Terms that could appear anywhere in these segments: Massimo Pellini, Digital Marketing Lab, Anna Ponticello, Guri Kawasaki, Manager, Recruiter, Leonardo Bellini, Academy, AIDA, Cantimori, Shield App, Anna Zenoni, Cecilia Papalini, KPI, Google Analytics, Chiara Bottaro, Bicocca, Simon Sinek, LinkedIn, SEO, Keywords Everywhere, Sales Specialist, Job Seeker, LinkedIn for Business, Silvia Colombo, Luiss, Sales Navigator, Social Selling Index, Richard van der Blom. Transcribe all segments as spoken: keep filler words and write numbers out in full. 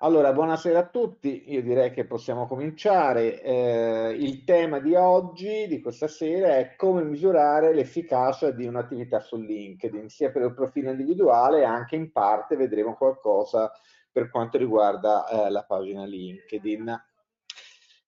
Allora, buonasera a tutti, io direi che possiamo cominciare. Eh, il tema di oggi, di questa sera, è come misurare l'efficacia di un'attività su LinkedIn, sia per il profilo individuale, anche in parte vedremo qualcosa per quanto riguarda eh, la pagina LinkedIn.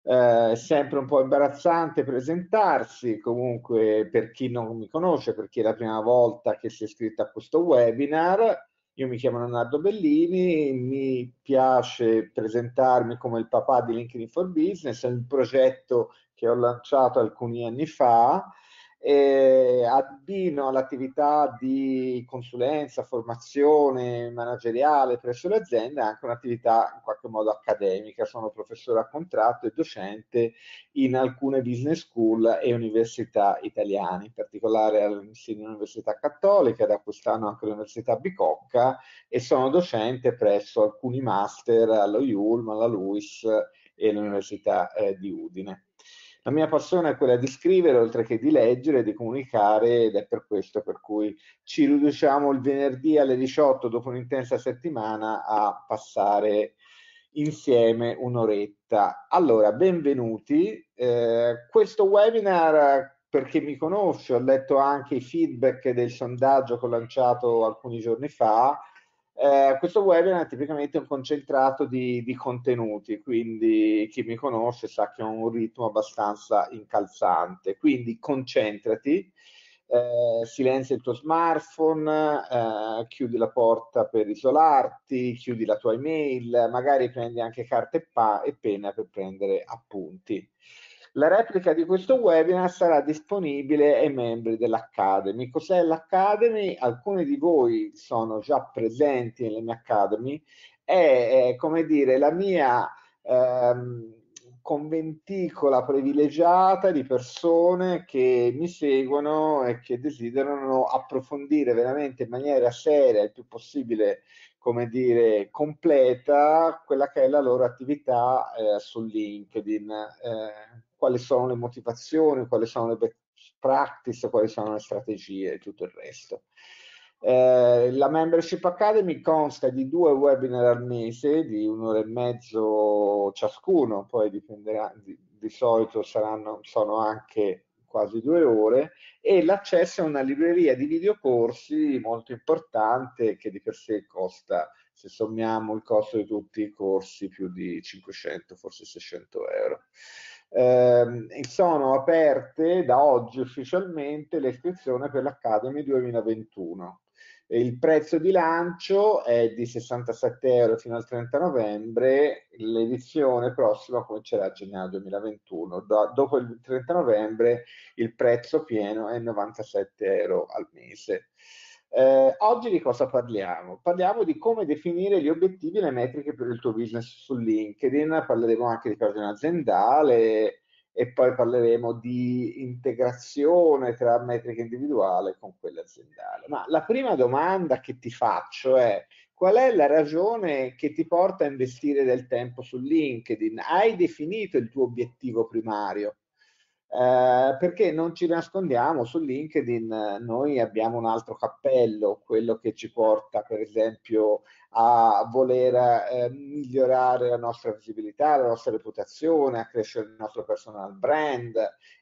Eh, è sempre un po' imbarazzante presentarsi, comunque per chi non mi conosce, per chi è la prima volta che si è iscritto a questo webinar. Io mi chiamo Leonardo Bellini, mi piace presentarmi come il papà di LinkedIn for Business, è un progetto che ho lanciato alcuni anni fa, eh, abbino all'attività di consulenza, formazione manageriale presso le aziende anche un'attività in qualche modo accademica. Sono professore a contratto e docente in alcune business school e università italiane, in particolare all'Università Cattolica, da quest'anno anche all'Università Bicocca, e sono docente presso alcuni master allo I U L M, alla Luiss e all'Università eh, di Udine. La mia passione è quella di scrivere, oltre che di leggere, di comunicare, ed è per questo per cui ci riduciamo il venerdì alle diciotto, dopo un'intensa settimana, a passare insieme un'oretta. Allora, benvenuti. Eh, questo webinar, per chi mi conosce, ho letto anche i feedback del sondaggio che ho lanciato alcuni giorni fa. Eh, questo webinar è tipicamente un concentrato di, di contenuti, quindi chi mi conosce sa che ho un ritmo abbastanza incalzante, quindi concentrati, eh, silenzia il tuo smartphone, eh, chiudi la porta per isolarti, chiudi la tua email, magari prendi anche carta e, pa e penna per prendere appunti. La replica di questo webinar sarà disponibile ai membri dell'Academy. Cos'è l'Academy? Alcuni di voi sono già presenti nelle mie Academy. È, è come dire, la mia ehm, conventicola privilegiata di persone che mi seguono e che desiderano approfondire veramente in maniera seria, il più possibile, come dire, completa, quella che è la loro attività eh, su LinkedIn. Eh, quali sono le motivazioni, quali sono le best practice, quali sono le strategie e tutto il resto. Eh, la Membership Academy consta di due webinar al mese, di un'ora e mezzo ciascuno, poi dipenderà, di, di solito saranno, sono anche quasi due ore, e l'accesso a una libreria di videocorsi molto importante che di per sé costa, se sommiamo il costo di tutti i corsi, più di cinquecento, forse seicento euro. Eh, sono aperte da oggi ufficialmente le iscrizioni per l'Academy duemilaventuno. Il prezzo di lancio è di sessantasette euro fino al trenta novembre, l'edizione prossima comincerà a gennaio duemilaventuno, da, dopo il trenta novembre il prezzo pieno è novantasette euro al mese. Eh, oggi di cosa parliamo? Parliamo di come definire gli obiettivi e le metriche per il tuo business su LinkedIn, parleremo anche di pagina aziendale e poi parleremo di integrazione tra metriche individuale con quella aziendale. Ma la prima domanda che ti faccio è: qual è la ragione che ti porta a investire del tempo su LinkedIn? Hai definito il tuo obiettivo primario? Eh, perché non ci nascondiamo, su LinkedIn noi abbiamo un altro cappello, quello che ci porta per esempio a voler eh, migliorare la nostra visibilità, la nostra reputazione, a crescere il nostro personal brand,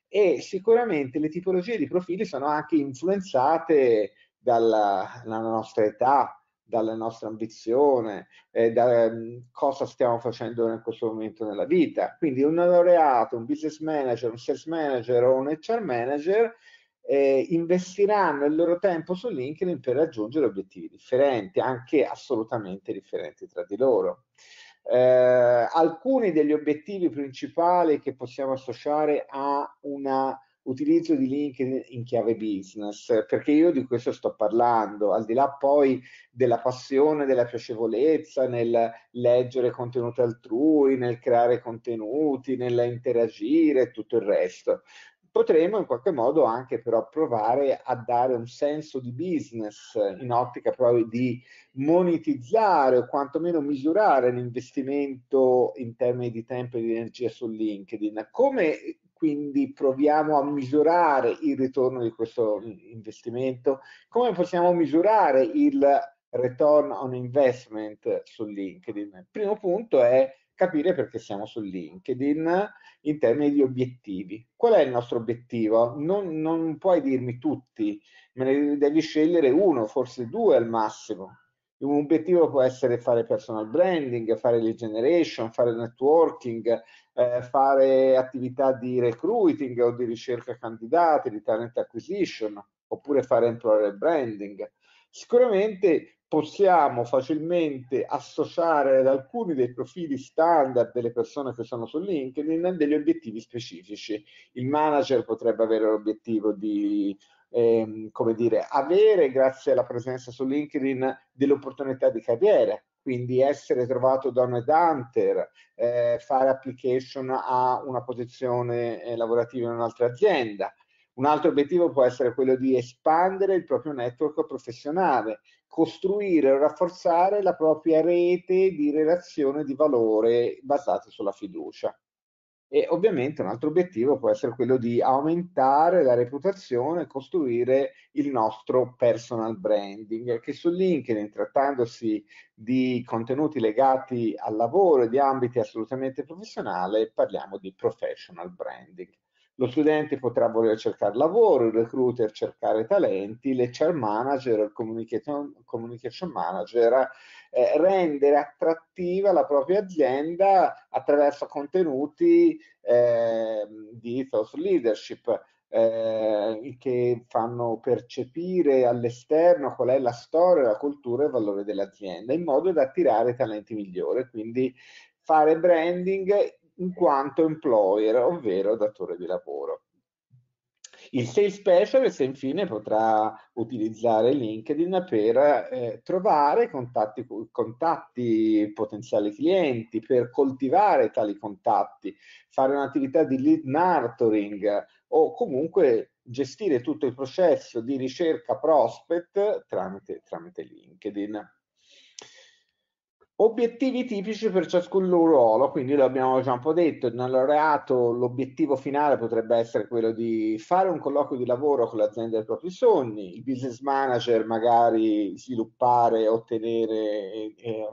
e sicuramente le tipologie di profili sono anche influenzate dalla, dalla nostra età, dalla nostra ambizione, eh, da um, cosa stiamo facendo in questo momento nella vita. Quindi un laureato, un business manager, un sales manager o un H R manager eh, investiranno il loro tempo su LinkedIn per raggiungere obiettivi differenti, anche assolutamente differenti tra di loro. Eh, alcuni degli obiettivi principali che possiamo associare a una utilizzo di LinkedIn in chiave business, perché io di questo sto parlando, al di là poi della passione, della piacevolezza nel leggere contenuti altrui, nel creare contenuti, nell'interagire e tutto il resto. Potremmo in qualche modo anche però provare a dare un senso di business in ottica proprio di monetizzare o quantomeno misurare l'investimento in termini di tempo e di energia su LinkedIn. Come quindi proviamo a misurare il ritorno di questo investimento? Come possiamo misurare il return on investment su LinkedIn. Il primo punto è capire perché siamo su LinkedIn in termini di obiettivi. Qual è il nostro obiettivo? Non, non puoi dirmi tutti, me ne devi scegliere uno, forse due al massimo. Un obiettivo può essere fare personal branding, fare lead generation, fare networking, eh, fare attività di recruiting o di ricerca candidati, di talent acquisition, oppure fare employer branding. Sicuramente possiamo facilmente associare ad alcuni dei profili standard delle persone che sono su LinkedIn degli obiettivi specifici. Il manager potrebbe avere l'obiettivo di ehm, come dire, avere, grazie alla presenza su LinkedIn, delle opportunità di carriera, quindi essere trovato da un headhunter, eh, fare application a una posizione eh, lavorativa in un'altra azienda. Un altro obiettivo può essere quello di espandere il proprio network professionale, costruire o rafforzare la propria rete di relazione di valore basate sulla fiducia. E ovviamente un altro obiettivo può essere quello di aumentare la reputazione, costruire il nostro personal branding, che su LinkedIn, trattandosi di contenuti legati al lavoro e di ambiti assolutamente professionali, parliamo di professional branding. Lo studente potrà voler cercare lavoro, il recruiter cercare talenti, l'H R manager, il communication, communication manager eh, rendere attrattiva la propria azienda attraverso contenuti eh, di thought leadership eh, che fanno percepire all'esterno qual è la storia, la cultura e il valore dell'azienda, in modo da attirare talenti migliori, quindi fare branding in quanto employer, ovvero datore di lavoro. Il Sales Specialist infine potrà utilizzare LinkedIn per eh, trovare contatti, contatti potenziali clienti, per coltivare tali contatti, fare un'attività di lead nurturing o comunque gestire tutto il processo di ricerca prospect tramite, tramite LinkedIn. Obiettivi tipici per ciascun ruolo, quindi lo abbiamo già un po' detto, nel laureato l'obiettivo finale potrebbe essere quello di fare un colloquio di lavoro con l'azienda dei propri sogni, il business manager magari sviluppare, ottenere, eh,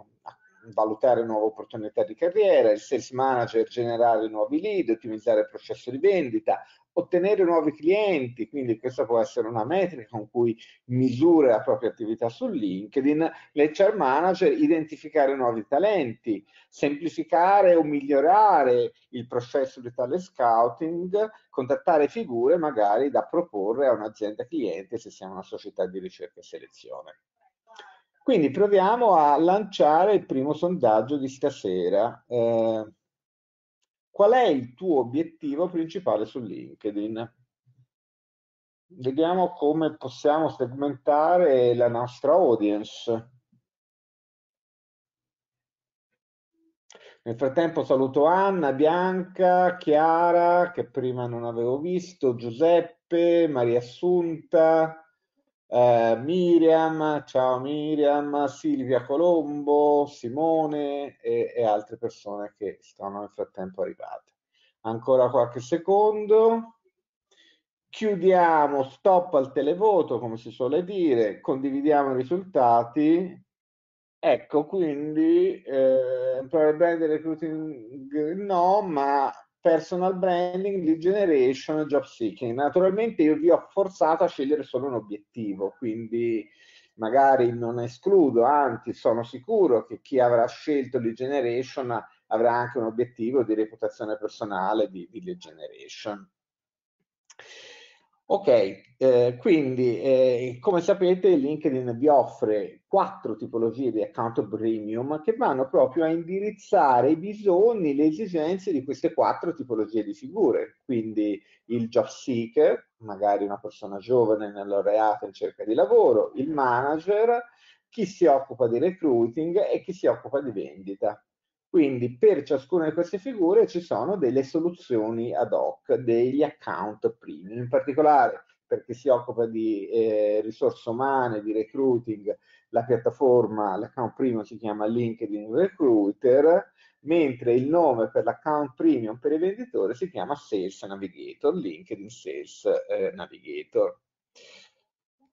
valutare nuove opportunità di carriera, il sales manager generare nuovi lead, ottimizzare il processo di vendita, ottenere nuovi clienti, quindi questa può essere una metrica con cui misura la propria attività su LinkedIn, l'H R manager identificare nuovi talenti, semplificare o migliorare il processo di tale scouting, contattare figure magari da proporre a un'azienda cliente se siamo una società di ricerca e selezione. Quindi proviamo a lanciare il primo sondaggio di stasera. Eh, Qual è il tuo obiettivo principale su LinkedIn? Vediamo come possiamo segmentare la nostra audience. Nel frattempo saluto Anna, Bianca, Chiara, che prima non avevo visto, Giuseppe, Maria Assunta, eh, Miriam, ciao Miriam, Silvia Colombo, Simone e, e altre persone che sono nel frattempo arrivate. Ancora qualche secondo, chiudiamo, stop al televoto come si suole dire, condividiamo i risultati. Ecco, quindi eh, employer branding, recruiting no, ma personal branding, lead generation, job seeking. Naturalmente io vi ho forzato a scegliere solo un obiettivo, quindi magari non escludo, anzi sono sicuro che chi avrà scelto lead generation avrà anche un obiettivo di reputazione personale di, di lead generation. Ok, eh, quindi eh, come sapete LinkedIn vi offre quattro tipologie di account premium che vanno proprio a indirizzare i bisogni, le esigenze di queste quattro tipologie di figure, quindi il job seeker, magari una persona giovane nel laureato in cerca di lavoro, il manager, chi si occupa di recruiting e chi si occupa di vendita. Quindi per ciascuna di queste figure ci sono delle soluzioni ad hoc, degli account premium, in particolare per chi si occupa di eh, risorse umane, di recruiting, la piattaforma, l'account premium si chiama LinkedIn Recruiter, mentre il nome per l'account premium per il venditore si chiama Sales Navigator, LinkedIn Sales eh, Navigator.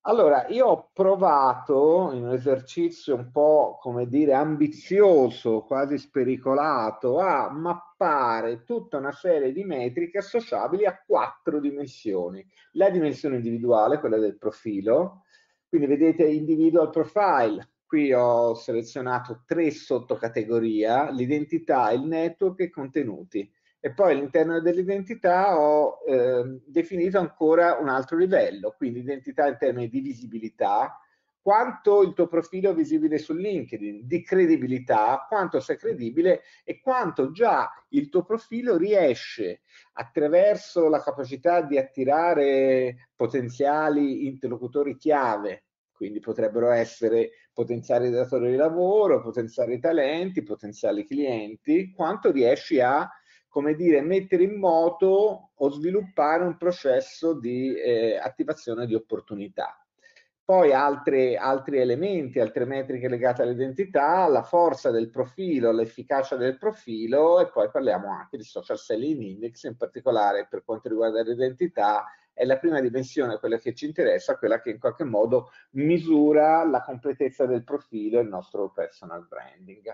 Allora, io ho provato in un esercizio un po', come dire, ambizioso, quasi spericolato, a mappare tutta una serie di metriche associabili a quattro dimensioni. La dimensione individuale, quella del profilo, quindi vedete individual profile, qui ho selezionato tre sottocategorie, l'identità, il network e i contenuti. E poi all'interno dell'identità ho eh, definito ancora un altro livello, quindi identità in termini di visibilità, quanto il tuo profilo è visibile su LinkedIn, di credibilità, quanto sei credibile e quanto già il tuo profilo riesce, attraverso la capacità di attirare potenziali interlocutori chiave, quindi potrebbero essere potenziali datori di lavoro, potenziali talenti, potenziali clienti, quanto riesci a, come dire, mettere in moto o sviluppare un processo di eh, attivazione di opportunità. Poi altri, altri elementi, altre metriche legate all'identità, la forza del profilo, l'efficacia del profilo, e poi parliamo anche di Social Selling Index, in particolare per quanto riguarda l'identità, è la prima dimensione, quella che ci interessa, quella che in qualche modo misura la completezza del profilo e il nostro personal branding.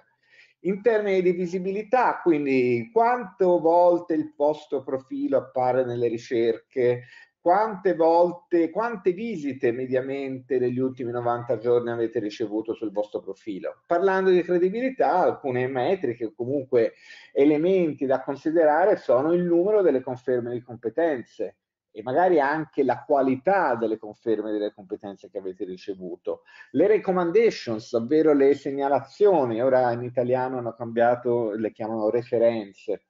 In termini di visibilità, quindi quante volte il vostro profilo appare nelle ricerche, quante volte, quante visite mediamente negli ultimi novanta giorni avete ricevuto sul vostro profilo. Parlando di credibilità, alcune metriche o comunque elementi da considerare sono il numero delle conferme di competenze e magari anche la qualità delle conferme delle competenze che avete ricevuto. Le recommendations, ovvero le segnalazioni, ora in italiano hanno cambiato, le chiamano referenze,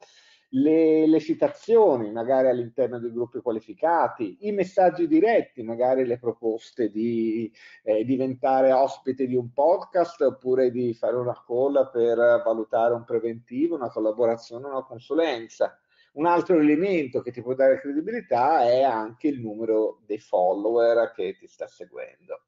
le, le citazioni magari all'interno dei gruppi qualificati, i messaggi diretti, magari le proposte di eh, diventare ospite di un podcast oppure di fare una call per valutare un preventivo, una collaborazione, una consulenza. Un altro elemento che ti può dare credibilità è anche il numero dei follower che ti sta seguendo.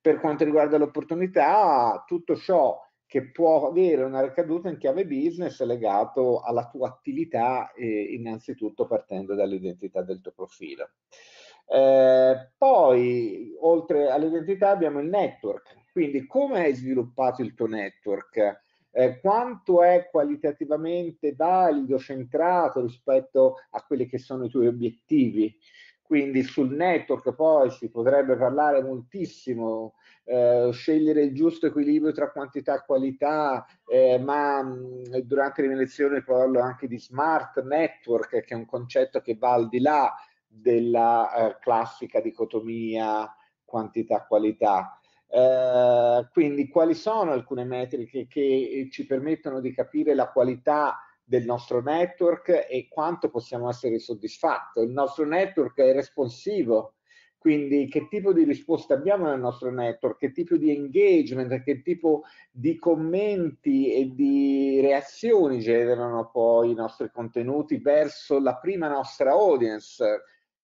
Per quanto riguarda l'opportunità, tutto ciò che può avere una ricaduta in chiave business è legato alla tua attività, eh, innanzitutto partendo dall'identità del tuo profilo. Eh, poi, oltre all'identità, abbiamo il network. Quindi, come hai sviluppato il tuo network? Eh, quanto è qualitativamente valido, centrato rispetto a quelli che sono i tuoi obiettivi. Quindi sul network poi si potrebbe parlare moltissimo, eh, scegliere il giusto equilibrio tra quantità e qualità, eh, ma mh, durante le mie lezioni parlo anche di smart network, che è un concetto che va al di là della eh, classica dicotomia quantità-qualità. Uh, quindi quali sono alcune metriche che ci permettono di capire la qualità del nostro network e quanto possiamo essere soddisfatti? Il nostro network è responsivo, quindi che tipo di risposta abbiamo nel nostro network, che tipo di engagement, che tipo di commenti e di reazioni generano poi i nostri contenuti verso la prima nostra audience,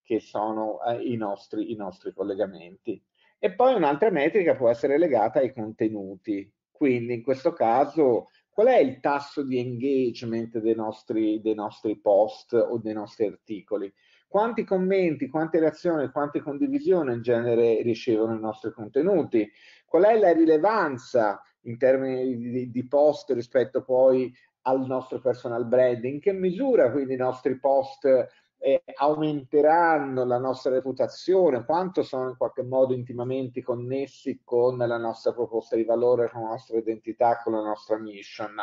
che sono eh, i nostri, i nostri collegamenti. E poi un'altra metrica può essere legata ai contenuti, quindi in questo caso qual è il tasso di engagement dei nostri, dei nostri post o dei nostri articoli? Quanti commenti, quante reazioni, quante condivisioni in genere ricevono i nostri contenuti? Qual è la rilevanza in termini di, di post rispetto poi al nostro personal branding? In che misura quindi i nostri post Eh, aumenteranno la nostra reputazione, quanto sono in qualche modo intimamente connessi con la nostra proposta di valore, con la nostra identità, con la nostra mission,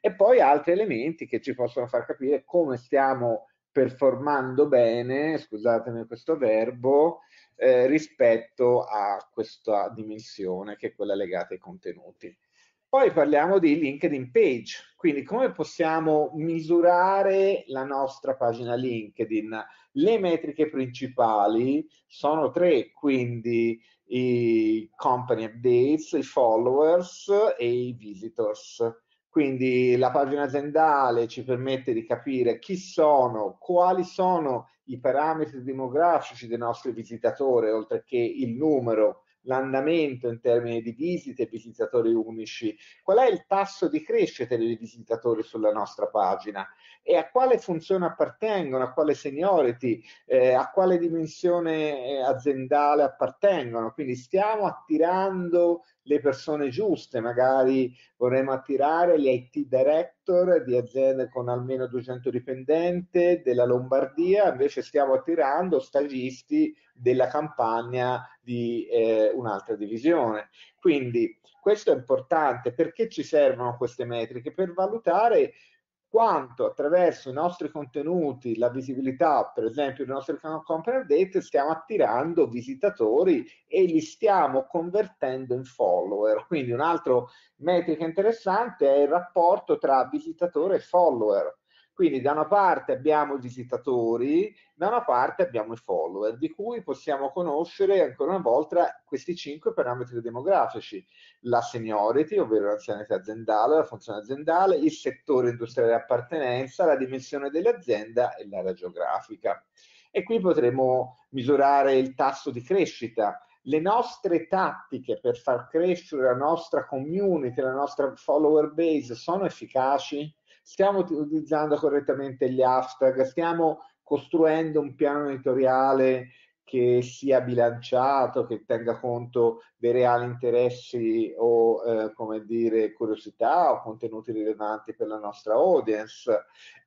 e poi altri elementi che ci possono far capire come stiamo performando bene, scusatemi questo verbo, eh, rispetto a questa dimensione che è quella legata ai contenuti. Poi parliamo di LinkedIn page, quindi come possiamo misurare la nostra pagina LinkedIn? Le metriche principali sono tre, quindi i company updates, i followers e i visitors. Quindi la pagina aziendale ci permette di capire chi sono, quali sono i parametri demografici dei nostri visitatori, oltre che il numero, l'andamento in termini di visite e visitatori unici, qual è il tasso di crescita dei visitatori sulla nostra pagina e a quale funzione appartengono, a quale seniority, eh, a quale dimensione aziendale appartengono. Quindi stiamo attirando le persone giuste, magari vorremmo attirare gli I T director di aziende con almeno duecento dipendenti della Lombardia, invece stiamo attirando stagisti della Campania di eh, un'altra divisione. Quindi questo è importante. Perché ci servono queste metriche? Per valutare quanto attraverso i nostri contenuti, la visibilità, per esempio, dei nostri company update, stiamo attirando visitatori e li stiamo convertendo in follower. Quindi un'altra metrica interessante è il rapporto tra visitatore e follower. Quindi da una parte abbiamo i visitatori, da una parte abbiamo i follower, di cui possiamo conoscere ancora una volta questi cinque parametri demografici: la seniority, ovvero l'anzianità aziendale, la funzione aziendale, il settore industriale di appartenenza, la dimensione dell'azienda e l'area geografica. E qui potremo misurare il tasso di crescita. Le nostre tattiche per far crescere la nostra community, la nostra follower base, sono efficaci? Stiamo utilizzando correttamente gli hashtag? Stiamo costruendo un piano editoriale che sia bilanciato, che tenga conto dei reali interessi o eh, come dire curiosità o contenuti rilevanti per la nostra audience,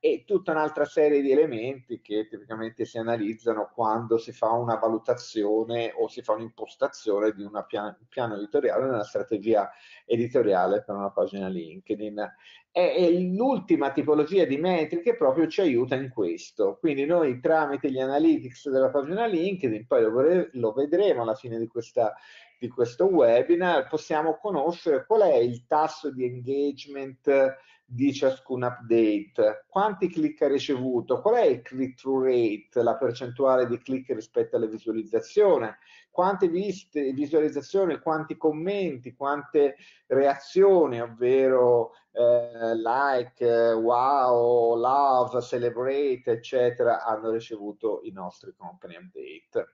e tutta un'altra serie di elementi che tipicamente si analizzano quando si fa una valutazione o si fa un'impostazione di un piano, piano editoriale, una strategia editoriale per una pagina LinkedIn. E l'ultima tipologia di metriche proprio ci aiuta in questo. Quindi noi, tramite gli analytics della pagina LinkedIn, poi lo vedremo alla fine di, questa, di questo webinar, possiamo conoscere qual è il tasso di engagement di ciascun update, quanti click ha ricevuto, qual è il click-through rate, la percentuale di click rispetto alle visualizzazioni, quante viste, visualizzazioni, quanti commenti, quante reazioni, ovvero eh, like, wow, love, celebrate, eccetera, hanno ricevuto i nostri company update.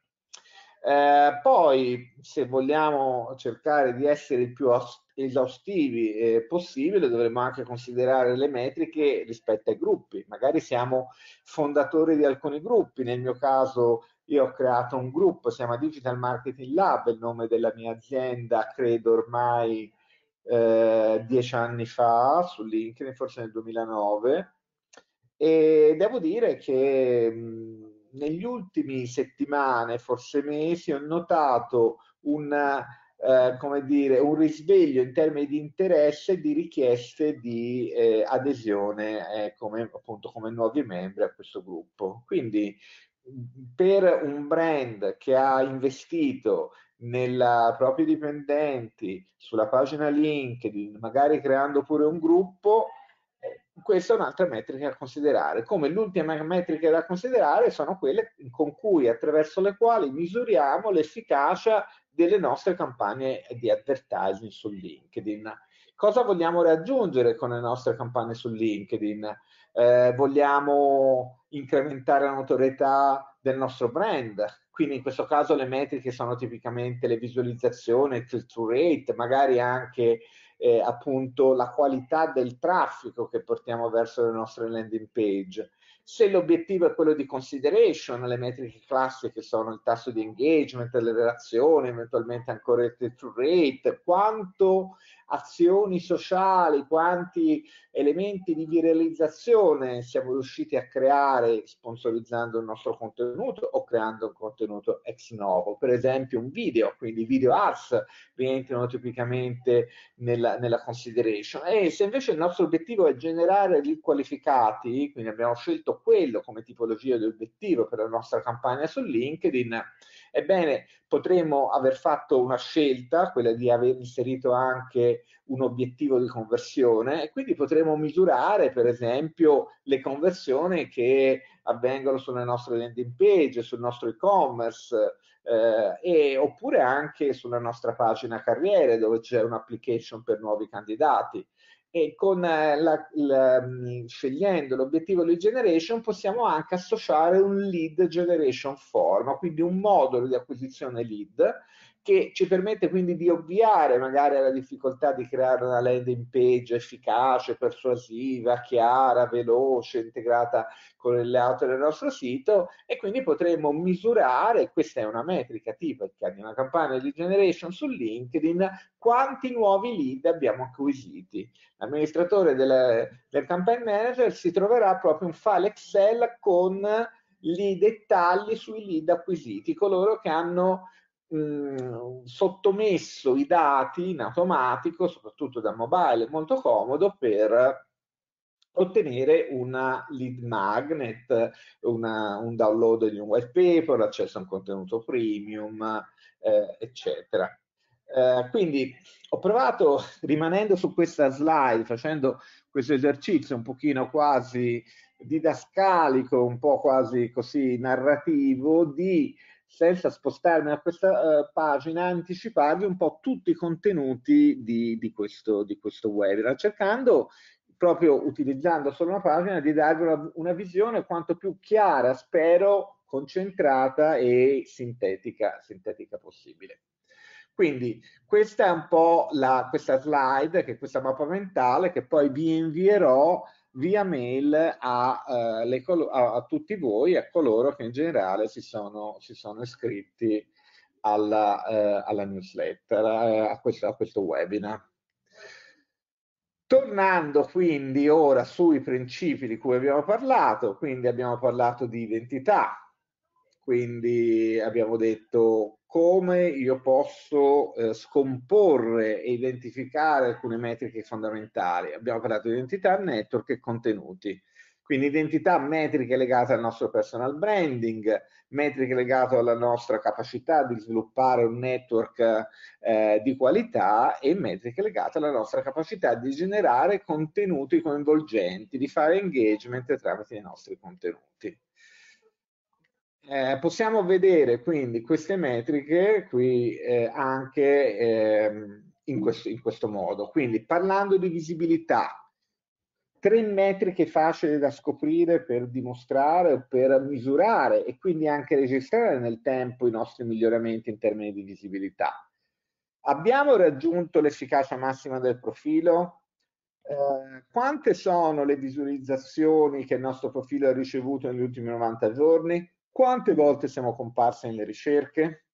Eh, poi, se vogliamo cercare di essere il più esaustivi eh, possibile, dovremmo anche considerare le metriche rispetto ai gruppi. Magari siamo fondatori di alcuni gruppi. Nel mio caso io ho creato un gruppo, si chiama Digital Marketing Lab, il nome della mia azienda, credo ormai eh, dieci anni fa, su LinkedIn, forse nel duemilanove, e devo dire che mh, negli ultimi settimane, forse mesi, ho notato un, eh, come dire, un risveglio in termini di interesse e di richieste di eh, adesione eh, come, appunto, come nuovi membri a questo gruppo. Quindi per un brand che ha investito nei propri dipendenti sulla pagina LinkedIn, magari creando pure un gruppo, questa è un'altra metrica da considerare. Come l'ultima metrica da considerare sono quelle con cui, attraverso le quali misuriamo l'efficacia delle nostre campagne di advertising su LinkedIn. Cosa vogliamo raggiungere con le nostre campagne su LinkedIn? Eh, vogliamo incrementare la notorietà del nostro brand? Quindi in questo caso le metriche sono tipicamente le visualizzazioni, il click-through rate, magari anche Eh, appunto la qualità del traffico che portiamo verso le nostre landing page. Se l'obiettivo è quello di consideration, le metriche classiche sono il tasso di engagement, le relazioni, eventualmente ancora il click-through rate, quanto azioni sociali, quanti elementi di viralizzazione siamo riusciti a creare sponsorizzando il nostro contenuto o creando un contenuto ex novo, per esempio un video. Quindi video ads rientrano tipicamente nella, nella consideration. E se invece il nostro obiettivo è generare lead qualificati, quindi abbiamo scelto quello come tipologia di obiettivo per la nostra campagna su LinkedIn, ebbene potremmo aver fatto una scelta, quella di aver inserito anche un obiettivo di conversione, e quindi potremo misurare per esempio le conversioni che avvengono sulle nostre landing page, sul nostro e-commerce, eh, e, oppure anche sulla nostra pagina carriere, dove c'è un'application per nuovi candidati. E con la, la, scegliendo l'obiettivo lead generation possiamo anche associare un lead generation form, quindi un modulo di acquisizione lead che ci permette quindi di ovviare magari alla difficoltà di creare una landing page efficace, persuasiva, chiara, veloce, integrata con il layout del nostro sito, e quindi potremo misurare, questa è una metrica tipica di una campagna di generation su LinkedIn, quanti nuovi lead abbiamo acquisiti. L'amministratore del, del campaign manager si troverà proprio un file Excel con i dettagli sui lead acquisiti, coloro che hanno Mh, sottomesso i dati in automatico, soprattutto da mobile, molto comodo per ottenere una lead magnet, una, un download di un white paper, accesso a un contenuto premium, eh, eccetera. Eh, quindi ho provato, rimanendo su questa slide, facendo questo esercizio un pochino quasi didascalico, un po' quasi così narrativo, di, senza spostarmi a questa uh, pagina, anticiparvi un po' tutti i contenuti di, di, questo, di questo webinar, cercando, proprio utilizzando solo una pagina, di darvi una, una visione quanto più chiara, spero, concentrata e sintetica, sintetica possibile. Quindi questa è un po' la, questa slide, che è questa mappa mentale, che poi vi invierò via mail a, uh, le a, a tutti voi, a coloro che in generale si sono, si sono iscritti alla, uh, alla newsletter, uh, a, questo, a questo webinar. Tornando quindi ora sui principi di cui abbiamo parlato, quindi abbiamo parlato di identità, quindi abbiamo detto come io posso eh, scomporre e identificare alcune metriche fondamentali. Abbiamo parlato di identità, network e contenuti. Quindi identità, metriche legate al nostro personal branding, metriche legate alla nostra capacità di sviluppare un network eh, di qualità, e metriche legate alla nostra capacità di generare contenuti coinvolgenti, di fare engagement tramite i nostri contenuti. Eh, possiamo vedere quindi queste metriche qui eh, anche eh, in, questo, in questo modo. Quindi, parlando di visibilità, tre metriche facili da scoprire per dimostrare o per misurare e quindi anche registrare nel tempo i nostri miglioramenti in termini di visibilità. Abbiamo raggiunto l'efficacia massima del profilo? Eh, quante sono le visualizzazioni che il nostro profilo ha ricevuto negli ultimi novanta giorni? Quante volte siamo comparsi nelle ricerche?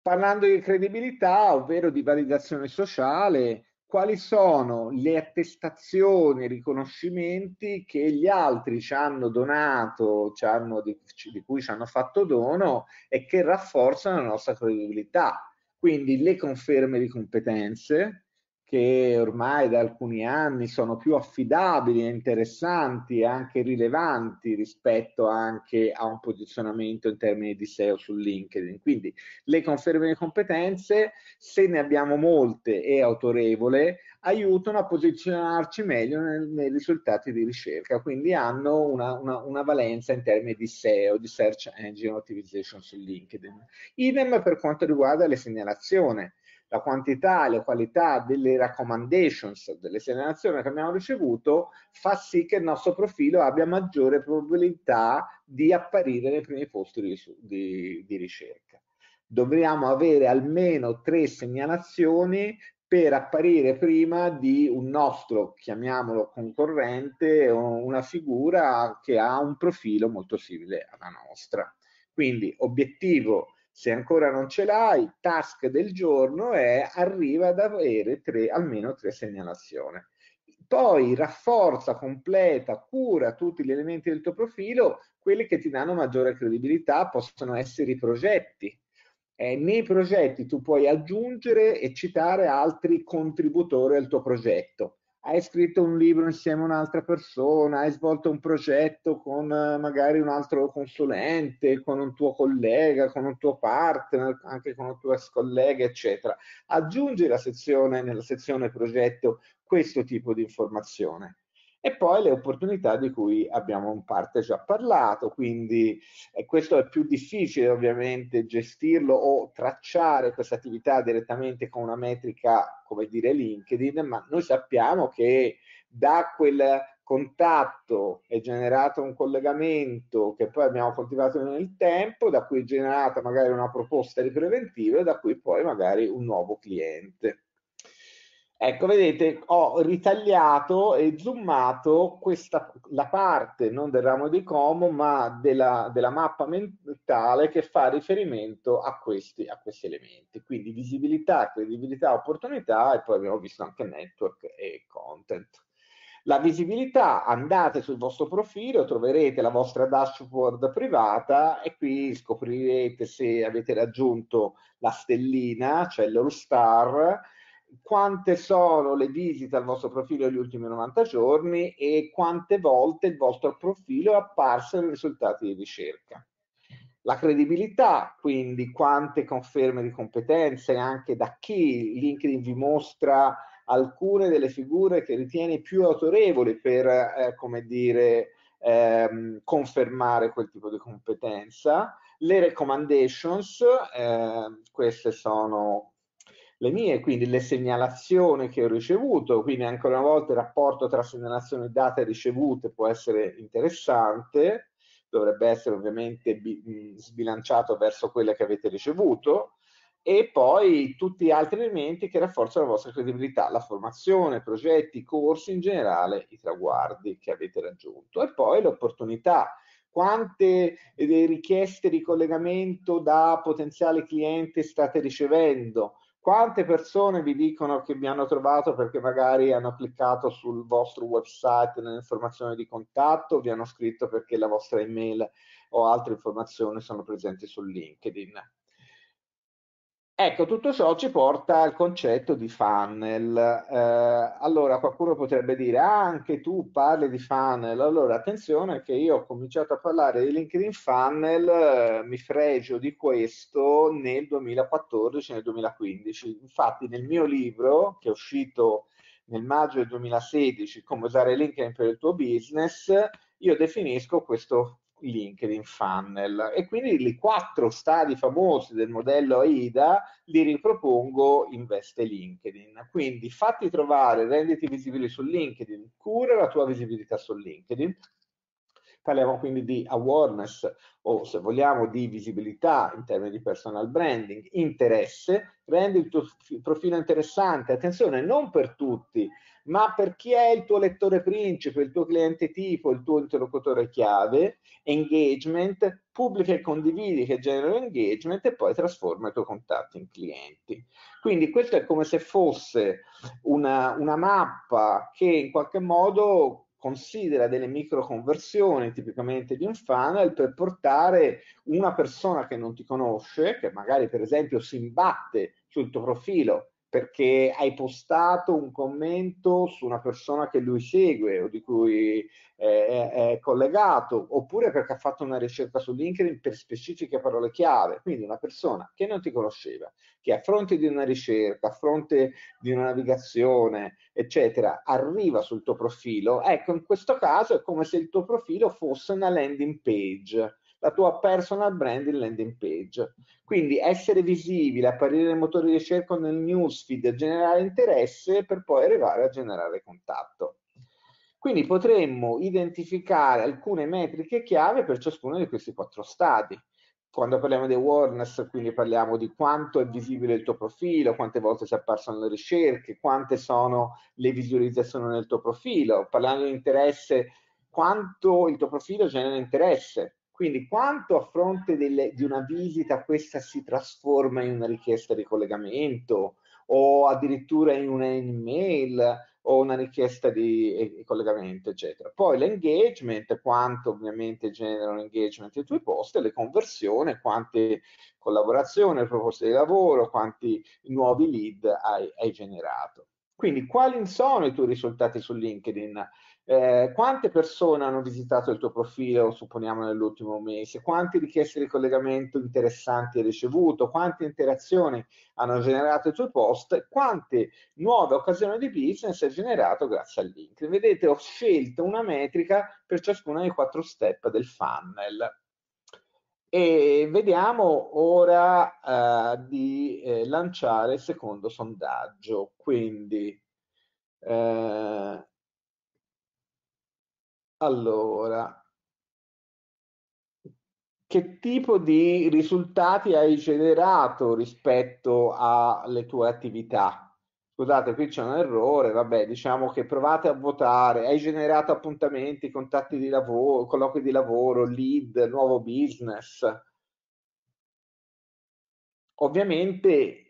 Parlando di credibilità, ovvero di validazione sociale, quali sono le attestazioni e riconoscimenti che gli altri ci hanno donato, ci hanno, di, di cui ci hanno fatto dono e che rafforzano la nostra credibilità? Quindi le conferme di competenze, che ormai da alcuni anni sono più affidabili, interessanti e anche rilevanti rispetto anche a un posizionamento in termini di S E O su LinkedIn. Quindi le conferme di competenze, se ne abbiamo molte e autorevole, aiutano a posizionarci meglio nel, nei risultati di ricerca, quindi hanno una, una, una valenza in termini di S E O, di Search Engine Optimization su LinkedIn. Idem per quanto riguarda le segnalazioni. La quantità e la qualità delle recommendations, delle segnalazioni che abbiamo ricevuto, fa sì che il nostro profilo abbia maggiore probabilità di apparire nei primi posti di, di, di ricerca. Dobbiamo avere almeno tre segnalazioni per apparire prima di un nostro, chiamiamolo concorrente, o una figura che ha un profilo molto simile alla nostra. Quindi obiettivo, se ancora non ce l'hai, task del giorno è arriva ad avere tre, almeno tre segnalazioni. Poi rafforza, completa, cura tutti gli elementi del tuo profilo, quelli che ti danno maggiore credibilità possono essere i progetti. Eh, nei progetti tu puoi aggiungere e citare altri contributori al tuo progetto. Hai scritto un libro insieme a un'altra persona, hai svolto un progetto con magari un altro consulente, con un tuo collega, con un tuo partner, anche con un tuo ex collega, eccetera. Aggiungi la sezione, nella sezione progetto, questo tipo di informazione. E poi le opportunità di cui abbiamo in parte già parlato, quindi eh, questo è più difficile ovviamente gestirlo o tracciare questa attività direttamente con una metrica, come dire, LinkedIn, ma noi sappiamo che da quel contatto è generato un collegamento che poi abbiamo coltivato nel tempo, da cui è generata magari una proposta di preventivo e da cui poi magari un nuovo cliente. Ecco, vedete, ho ritagliato e zoomato questa, la parte non del ramo di Como, ma della, della mappa mentale che fa riferimento a questi, a questi elementi. Quindi visibilità, credibilità, opportunità, e poi abbiamo visto anche network e content. La visibilità, andate sul vostro profilo, troverete la vostra dashboard privata e qui scoprirete se avete raggiunto la stellina, cioè l'all star, quante sono le visite al vostro profilo negli ultimi novanta giorni e quante volte il vostro profilo è apparso nei risultati di ricerca. La credibilità, quindi quante conferme di competenze, anche da chi LinkedIn vi mostra alcune delle figure che ritiene più autorevoli per, eh, come dire, ehm, confermare quel tipo di competenza. Le recommendations, eh, queste sono le mie, quindi le segnalazioni che ho ricevuto, quindi ancora una volta il rapporto tra segnalazioni date e ricevute può essere interessante, dovrebbe essere ovviamente sbilanciato verso quelle che avete ricevuto, e poi tutti gli altri elementi che rafforzano la vostra credibilità, la formazione, progetti, corsi, in generale i traguardi che avete raggiunto. E poi le opportunità, quante richieste di collegamento da potenziali clienti state ricevendo, quante persone vi dicono che vi hanno trovato perché magari hanno cliccato sul vostro website nell'informazione di contatto, vi hanno scritto perché la vostra email o altre informazioni sono presenti su LinkedIn. Ecco, tutto ciò ci porta al concetto di funnel. Eh, allora, qualcuno potrebbe dire, ah, anche tu parli di funnel. Allora, attenzione che io ho cominciato a parlare di LinkedIn funnel, eh, mi fregio di questo nel duemilaquattordici, nel duemilaquindici. Infatti nel mio libro, che è uscito nel maggio del duemilasedici, Come usare LinkedIn per il tuo business, io definisco questo LinkedIn funnel e quindi i quattro stadi famosi del modello AIDA li ripropongo in veste LinkedIn. Quindi fatti trovare, renditi visibili su LinkedIn, cura la tua visibilità su LinkedIn. Parliamo quindi di awareness o, se vogliamo, di visibilità in termini di personal branding, interesse, rendi il tuo profilo interessante, attenzione, non per tutti, ma per chi è il tuo lettore principe, il tuo cliente tipo, il tuo interlocutore chiave, engagement, pubblica e condividi che genera engagement e poi trasforma i tuoi contatti in clienti. Quindi questo è come se fosse una, una mappa che in qualche modo considera delle micro conversioni tipicamente di un funnel per portare una persona che non ti conosce, che magari per esempio si imbatte sul tuo profilo perché hai postato un commento su una persona che lui segue o di cui è, è collegato, oppure perché ha fatto una ricerca su LinkedIn per specifiche parole chiave. Quindi una persona che non ti conosceva, che a fronte di una ricerca, a fronte di una navigazione, eccetera, arriva sul tuo profilo, ecco, in questo caso è come se il tuo profilo fosse una landing page, la tua personal branding landing page. Quindi essere visibile, apparire nei motori di ricerca, nel newsfeed, generare interesse per poi arrivare a generare contatto. Quindi potremmo identificare alcune metriche chiave per ciascuno di questi quattro stadi. Quando parliamo di awareness, quindi parliamo di quanto è visibile il tuo profilo, quante volte si è apparso nelle ricerche, quante sono le visualizzazioni nel tuo profilo. Parlando di interesse, quanto il tuo profilo genera interesse. Quindi quanto a fronte delle, di una visita questa si trasforma in una richiesta di collegamento o addirittura in un'email o una richiesta di, di collegamento, eccetera. Poi l'engagement, quanto ovviamente genera un engagement i tuoi post, le conversioni, quante collaborazioni, proposte di lavoro, quanti nuovi lead hai, hai generato. Quindi quali sono i tuoi risultati su LinkedIn? Eh, quante persone hanno visitato il tuo profilo, supponiamo nell'ultimo mese? Quante richieste di collegamento interessanti hai ricevuto? Quante interazioni hanno generato i tuoi post? Quante nuove occasioni di business hai generato grazie a LinkedIn? Vedete, ho scelto una metrica per ciascuna dei quattro step del funnel. E vediamo ora eh, di eh, lanciare il secondo sondaggio. Quindi eh, Allora, che tipo di risultati hai generato rispetto alle tue attività? Scusate, qui c'è un errore, vabbè, diciamo che provate a votare. Hai generato appuntamenti, contatti di lavoro, colloqui di lavoro, lead, nuovo business. Ovviamente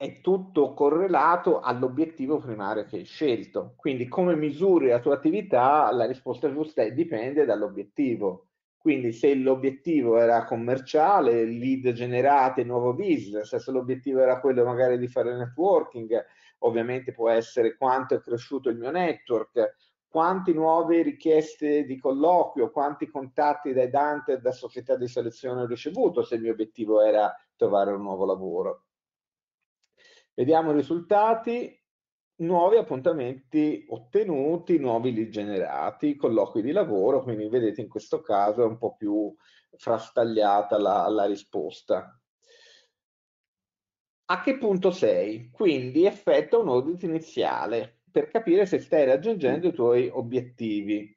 è tutto correlato all'obiettivo primario che hai scelto. Quindi come misuri la tua attività, la risposta giusta è dipende dall'obiettivo. Quindi se l'obiettivo era commerciale, lead generati, nuovo business, se l'obiettivo era quello magari di fare networking, ovviamente può essere quanto è cresciuto il mio network, quante nuove richieste di colloquio, quanti contatti dai headhunter e da società di selezione ho ricevuto, se il mio obiettivo era trovare un nuovo lavoro. Vediamo i risultati. Nuovi appuntamenti ottenuti, nuovi lead generati, colloqui di lavoro, quindi vedete in questo caso è un po' più frastagliata la, la risposta. A che punto sei? Quindi effettua un audit iniziale per capire se stai raggiungendo i tuoi obiettivi.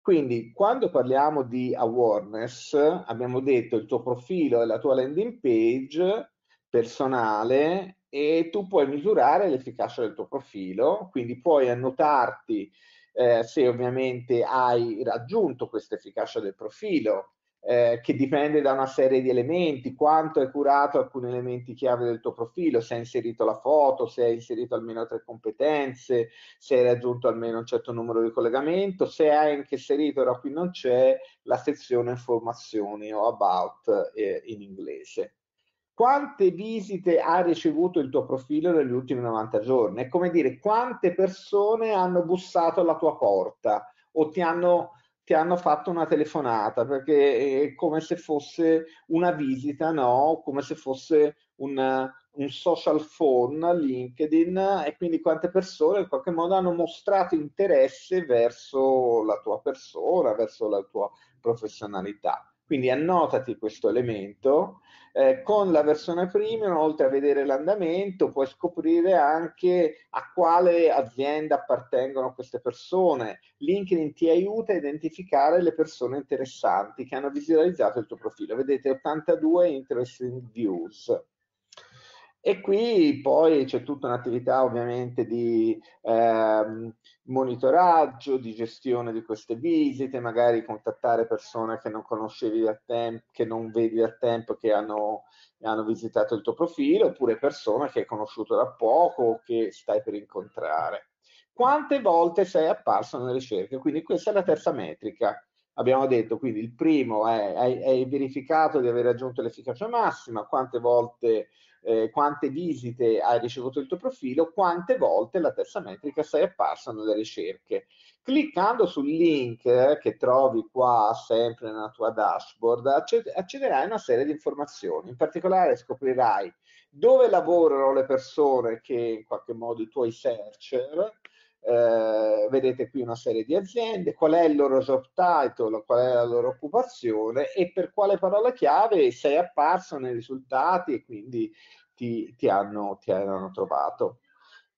Quindi quando parliamo di awareness abbiamo detto il tuo profilo e la tua landing page personale e tu puoi misurare l'efficacia del tuo profilo, quindi puoi annotarti eh, se ovviamente hai raggiunto questa efficacia del profilo, eh, che dipende da una serie di elementi, quanto hai curato alcuni elementi chiave del tuo profilo, se hai inserito la foto, se hai inserito almeno tre competenze, se hai raggiunto almeno un certo numero di collegamento, se hai anche inserito, ora qui non c'è, la sezione informazioni o about eh, in inglese. Quante visite ha ricevuto il tuo profilo negli ultimi novanta giorni? È come dire, quante persone hanno bussato alla tua porta o ti hanno, ti hanno fatto una telefonata, perché è come se fosse una visita, no? Come se fosse un, un social phone, LinkedIn, e quindi quante persone in qualche modo hanno mostrato interesse verso la tua persona, verso la tua professionalità. Quindi annotati questo elemento, eh, con la versione premium, oltre a vedere l'andamento, puoi scoprire anche a quale azienda appartengono queste persone. LinkedIn ti aiuta a identificare le persone interessanti che hanno visualizzato il tuo profilo. Vedete ottantadue interesting views. E qui poi c'è tutta un'attività ovviamente di ehm, monitoraggio, di gestione di queste visite, magari contattare persone che non conoscevi da tempo, che non vedi da tempo, che hanno, hanno visitato il tuo profilo, oppure persone che hai conosciuto da poco o che stai per incontrare. Quante volte sei apparso nelle ricerche? Quindi questa è la terza metrica. Abbiamo detto, quindi il primo è hai, hai verificato di aver raggiunto l'efficacia massima, quante volte, eh, quante visite hai ricevuto il tuo profilo, quante volte, la terza metrica, sei apparso nelle ricerche. Cliccando sul link che trovi qua sempre nella tua dashboard accederai a una serie di informazioni, in particolare scoprirai dove lavorano le persone che in qualche modo i tuoi searcher. Eh, vedete qui una serie di aziende, qual è il loro job title, qual è la loro occupazione e per quale parola chiave sei apparso nei risultati e quindi ti, ti, hanno, ti hanno trovato.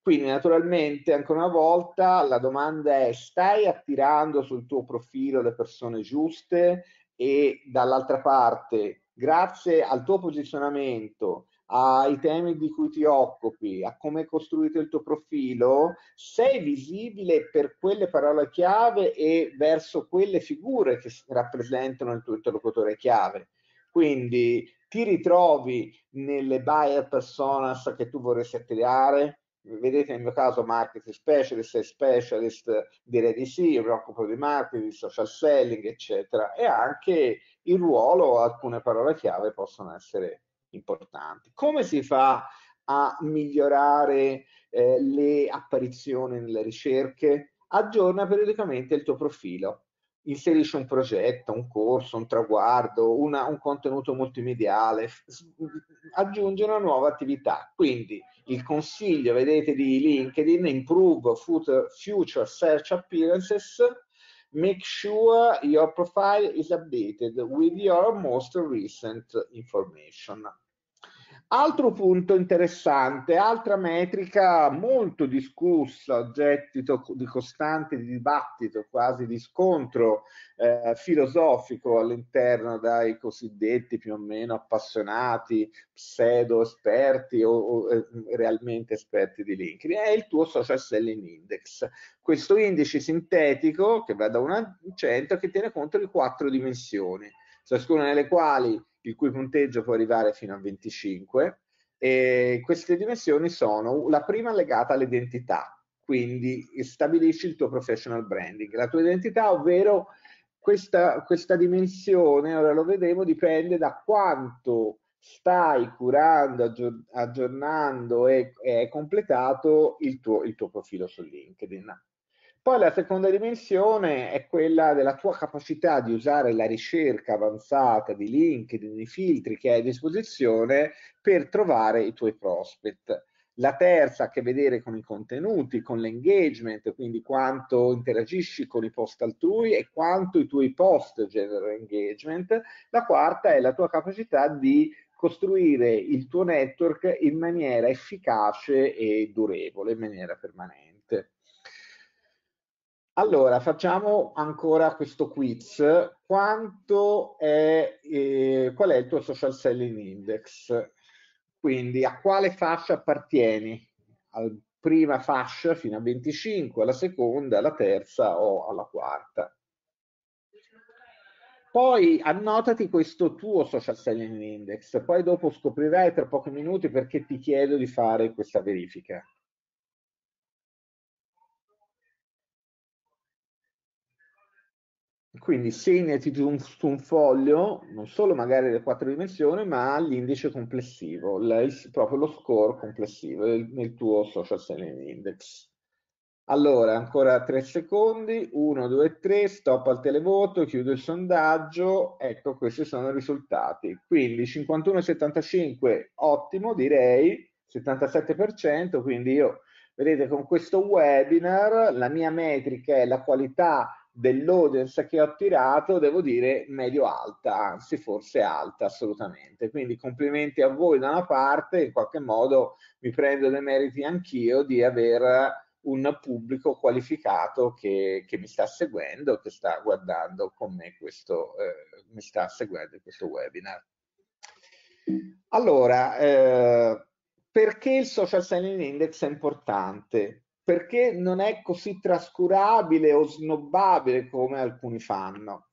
Quindi naturalmente ancora una volta la domanda è: stai attirando sul tuo profilo le persone giuste? E dall'altra parte, grazie al tuo posizionamento, ai temi di cui ti occupi, a come è costruito il tuo profilo, sei visibile per quelle parole chiave e verso quelle figure che rappresentano il tuo interlocutore chiave. Quindi ti ritrovi nelle buyer personas che tu vorresti attirare. Vedete nel mio caso marketing specialist, sales specialist, direi di sì, io mi occupo di marketing, social selling, eccetera. E anche il ruolo, alcune parole chiave possono essere importanti. Come si fa a migliorare eh, le apparizioni nelle ricerche? Aggiorna periodicamente il tuo profilo, inserisci un progetto, un corso, un traguardo, una, un contenuto multimediale, aggiungi una nuova attività. Quindi il consiglio, vedete, di LinkedIn: improve future search appearances, make sure your profile is updated with your most recent information. Altro punto interessante, altra metrica molto discussa, oggetto di costante dibattito, quasi di scontro eh, filosofico all'interno dai cosiddetti più o meno appassionati, pseudo esperti o, o eh, realmente esperti di LinkedIn, è il tuo Social Selling Index. Questo indice sintetico che va da uno a cento che tiene conto di quattro dimensioni, ciascuna delle quali il cui punteggio può arrivare fino a venticinque, e queste dimensioni sono la prima legata all'identità, quindi stabilisci il tuo professional branding, la tua identità, ovvero questa, questa dimensione, ora lo vedremo, dipende da quanto stai curando, aggiorn- aggiornando e hai completato il tuo, il tuo profilo su LinkedIn. Poi la seconda dimensione è quella della tua capacità di usare la ricerca avanzata di LinkedIn, i filtri che hai a disposizione per trovare i tuoi prospect. La terza ha a che vedere con i contenuti, con l'engagement, quindi quanto interagisci con i post altrui e quanto i tuoi post generano engagement. La quarta è la tua capacità di costruire il tuo network in maniera efficace e durevole, in maniera permanente. Allora, facciamo ancora questo quiz. Quanto è, eh, qual è il tuo Social Selling Index? Quindi a quale fascia appartieni? Alla prima fascia fino a venticinque, alla seconda, alla terza o alla quarta? Poi annotati questo tuo Social Selling Index, poi dopo scoprirai tra pochi minuti perché ti chiedo di fare questa verifica. Quindi segnati su un foglio, non solo magari le quattro dimensioni, ma l'indice complessivo, il, proprio lo score complessivo nel tuo Social Selling Index. Allora, ancora tre secondi, uno, due, tre, stop al televoto, chiudo il sondaggio, ecco questi sono i risultati. Quindi cinquantuno virgola settantacinque, ottimo direi, settantasette per cento, quindi io, vedete con questo webinar la mia metrica è la qualità dell'audience che ho attirato, devo dire medio alta, anzi forse alta assolutamente, quindi complimenti a voi da una parte, in qualche modo mi prendo dei meriti anch'io di aver un pubblico qualificato che, che mi sta seguendo, che sta guardando con me questo, eh, mi sta seguendo questo webinar. Allora, eh, perché il Social Selling Index è importante? Perché non è così trascurabile o snobbabile come alcuni fanno.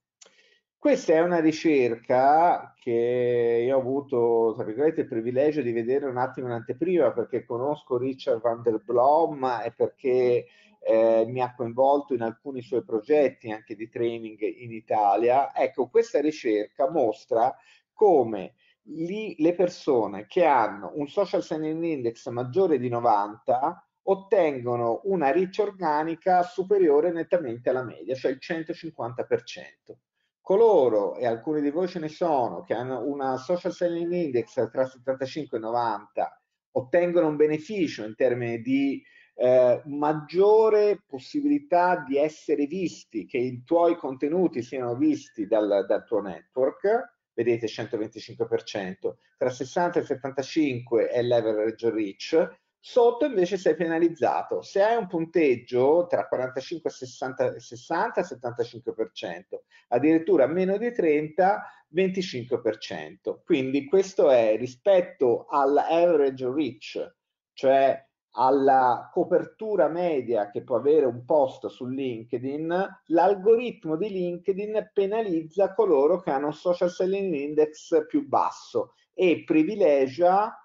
Questa è una ricerca che io ho avuto, tra virgolette, il privilegio di vedere un attimo in anteprima perché conosco Richard van der Blom e perché eh, mi ha coinvolto in alcuni suoi progetti anche di training in Italia. Ecco, questa ricerca mostra come gli, le persone che hanno un Social Selling Index maggiore di novanta ottengono una riccia organica superiore nettamente alla media, cioè il centocinquanta per cento. Coloro, e alcuni di voi ce ne sono, che hanno una Social Selling Index tra settantacinque e novanta, ottengono un beneficio in termini di eh, maggiore possibilità di essere visti, che i tuoi contenuti siano visti dal, dal tuo network, vedete centoventicinque per cento, tra sessanta e settantacinque è l'average reach. Sotto invece sei penalizzato, se hai un punteggio tra quarantacinque e sessanta, sessanta settantacinque per cento, addirittura meno di trenta, venticinque per cento. Quindi questo è rispetto all'average reach, cioè alla copertura media che può avere un post su LinkedIn, l'algoritmo di LinkedIn penalizza coloro che hanno un Social Selling Index più basso e privilegia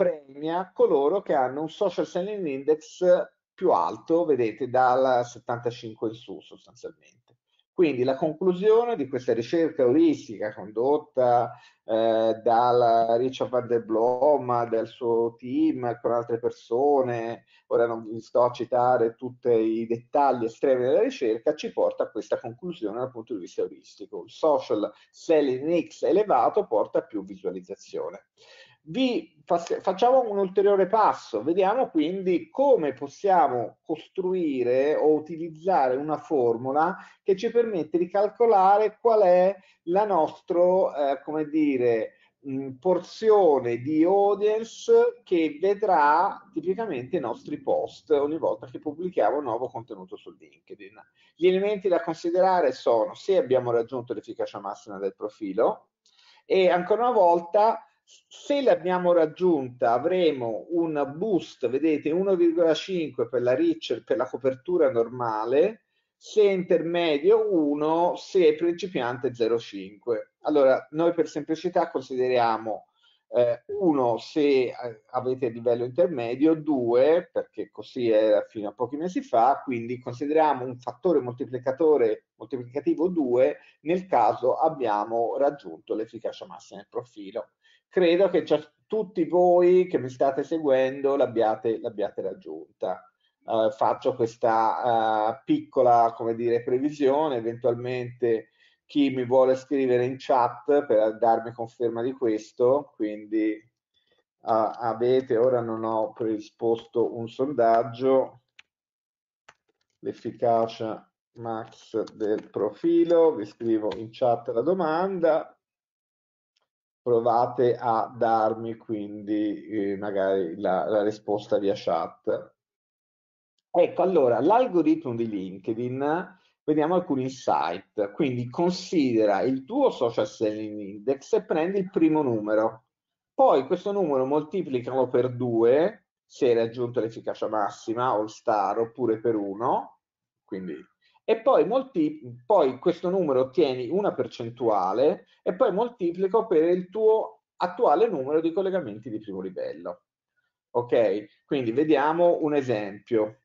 premia coloro che hanno un Social Selling Index più alto, vedete, dal settantacinque in su sostanzialmente. Quindi la conclusione di questa ricerca euristica condotta eh, dalla Richard van der Blom, del suo team, con altre persone, ora non vi sto a citare tutti i dettagli estremi della ricerca, ci porta a questa conclusione dal punto di vista euristico. Il Social Selling Index elevato porta a più visualizzazione. Vi facciamo un ulteriore passo, vediamo quindi come possiamo costruire o utilizzare una formula che ci permette di calcolare qual è la nostra, eh, come dire, mh, porzione di audience che vedrà tipicamente i nostri post ogni volta che pubblichiamo un nuovo contenuto su LinkedIn. Gli elementi da considerare sono se abbiamo raggiunto l'efficacia massima del profilo e, ancora una volta, se l'abbiamo raggiunta avremo un boost, vedete, uno virgola cinque per la reach, per la copertura normale, se intermedio uno, se principiante zero virgola cinque. Allora, noi per semplicità consideriamo eh, uno se avete il livello intermedio, due perché così era fino a pochi mesi fa, quindi consideriamo un fattore moltiplicatore moltiplicativo due nel caso abbiamo raggiunto l'efficacia massima del profilo. Credo che tutti voi che mi state seguendo l'abbiate raggiunta. Uh, faccio questa uh, piccola, come dire, previsione. Eventualmente chi mi vuole scrivere in chat per darmi conferma di questo, quindi uh, avete, ora non ho predisposto un sondaggio, l'efficacia max del profilo, vi scrivo in chat la domanda, provate a darmi quindi eh, magari la, la risposta via chat. Ecco, allora, l'algoritmo di LinkedIn, vediamo alcuni insight. Quindi considera il tuo Social Selling Index e prendi il primo numero. Poi questo numero moltiplicalo per due, se hai raggiunto l'efficacia massima, all star, oppure per uno. Quindi, e poi, molti, poi questo numero ottieni una percentuale e poi moltiplico per il tuo attuale numero di collegamenti di primo livello. Ok? Quindi vediamo un esempio.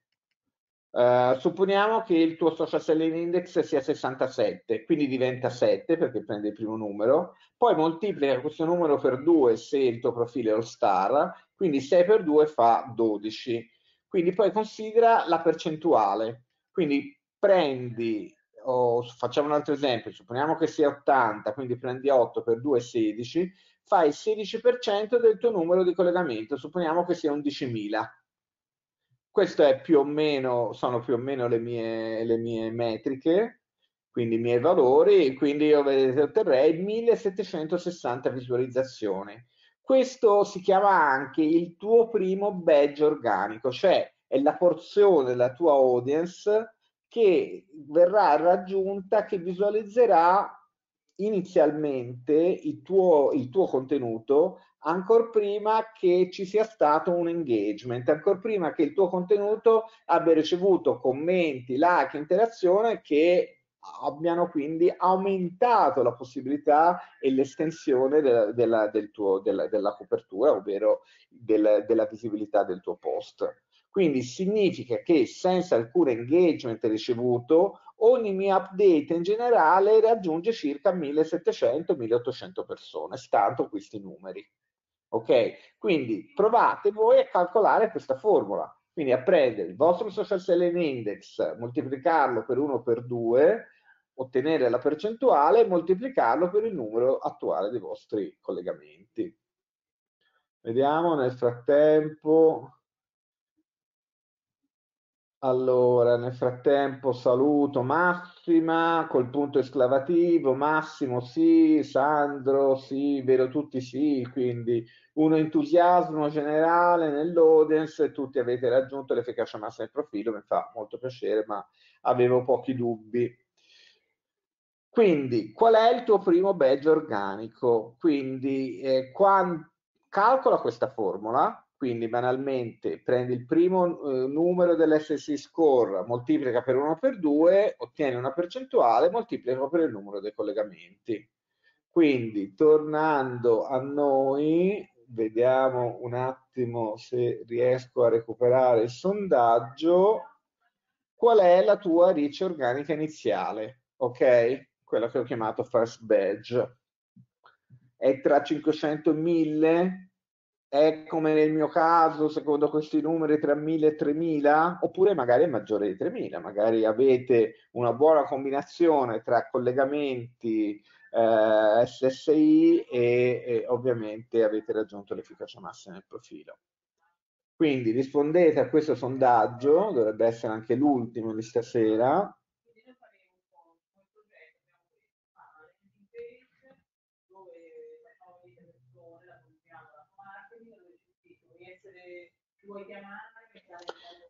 Uh, supponiamo che il tuo Social Selling Index sia sessantasette, quindi diventa sette perché prende il primo numero, poi moltiplica questo numero per due se il tuo profilo è All Star, quindi sei per due fa dodici, quindi poi considera la percentuale, quindi prendi, oh, facciamo un altro esempio, supponiamo che sia ottanta, quindi prendi otto per due è sedici, fai il sedici per cento del tuo numero di collegamento, supponiamo che sia undicimila. Questo è più o meno, sono più o meno le mie, le mie metriche, quindi i miei valori, quindi io vedete, otterrei millesettecentosessanta visualizzazioni. Questo si chiama anche il tuo primo badge organico, cioè è la porzione della tua audience che verrà raggiunta, che visualizzerà inizialmente il tuo, il tuo contenuto, ancora prima che ci sia stato un engagement, ancora prima che il tuo contenuto abbia ricevuto commenti, like, interazione che abbiano quindi aumentato la possibilità e l'estensione della, della, del tuo, della, della copertura, ovvero della, della visibilità del tuo post. Quindi significa che senza alcun engagement ricevuto ogni mio update in generale raggiunge circa millesettecento milleottocento persone, stando questi numeri. Ok, quindi provate voi a calcolare questa formula, quindi a prendere il vostro Social Selling Index, moltiplicarlo per uno per due, ottenere la percentuale e moltiplicarlo per il numero attuale dei vostri collegamenti. Vediamo nel frattempo. Allora, nel frattempo saluto Massima col punto esclamativo, Massimo sì, Sandro sì, vero tutti sì, quindi un entusiasmo generale nell'audience, tutti avete raggiunto l'efficacia massima del profilo, mi fa molto piacere, ma avevo pochi dubbi. Quindi, qual è il tuo primo badge organico? Quindi, eh, quando... calcola questa formula. Quindi banalmente prendi il primo eh, numero dell'S S I score, moltiplica per uno per due, ottieni una percentuale, moltiplica per il numero dei collegamenti. Quindi tornando a noi, vediamo un attimo se riesco a recuperare il sondaggio, qual è la tua reach organica iniziale, ok? Quella che ho chiamato first badge. È tra cinquecento e mille? È come nel mio caso, secondo questi numeri, tra mille e tremila, oppure magari è maggiore di tremila, magari avete una buona combinazione tra collegamenti eh, S S I e, e ovviamente avete raggiunto l'efficacia massima del profilo. Quindi rispondete a questo sondaggio, dovrebbe essere anche l'ultimo di stasera.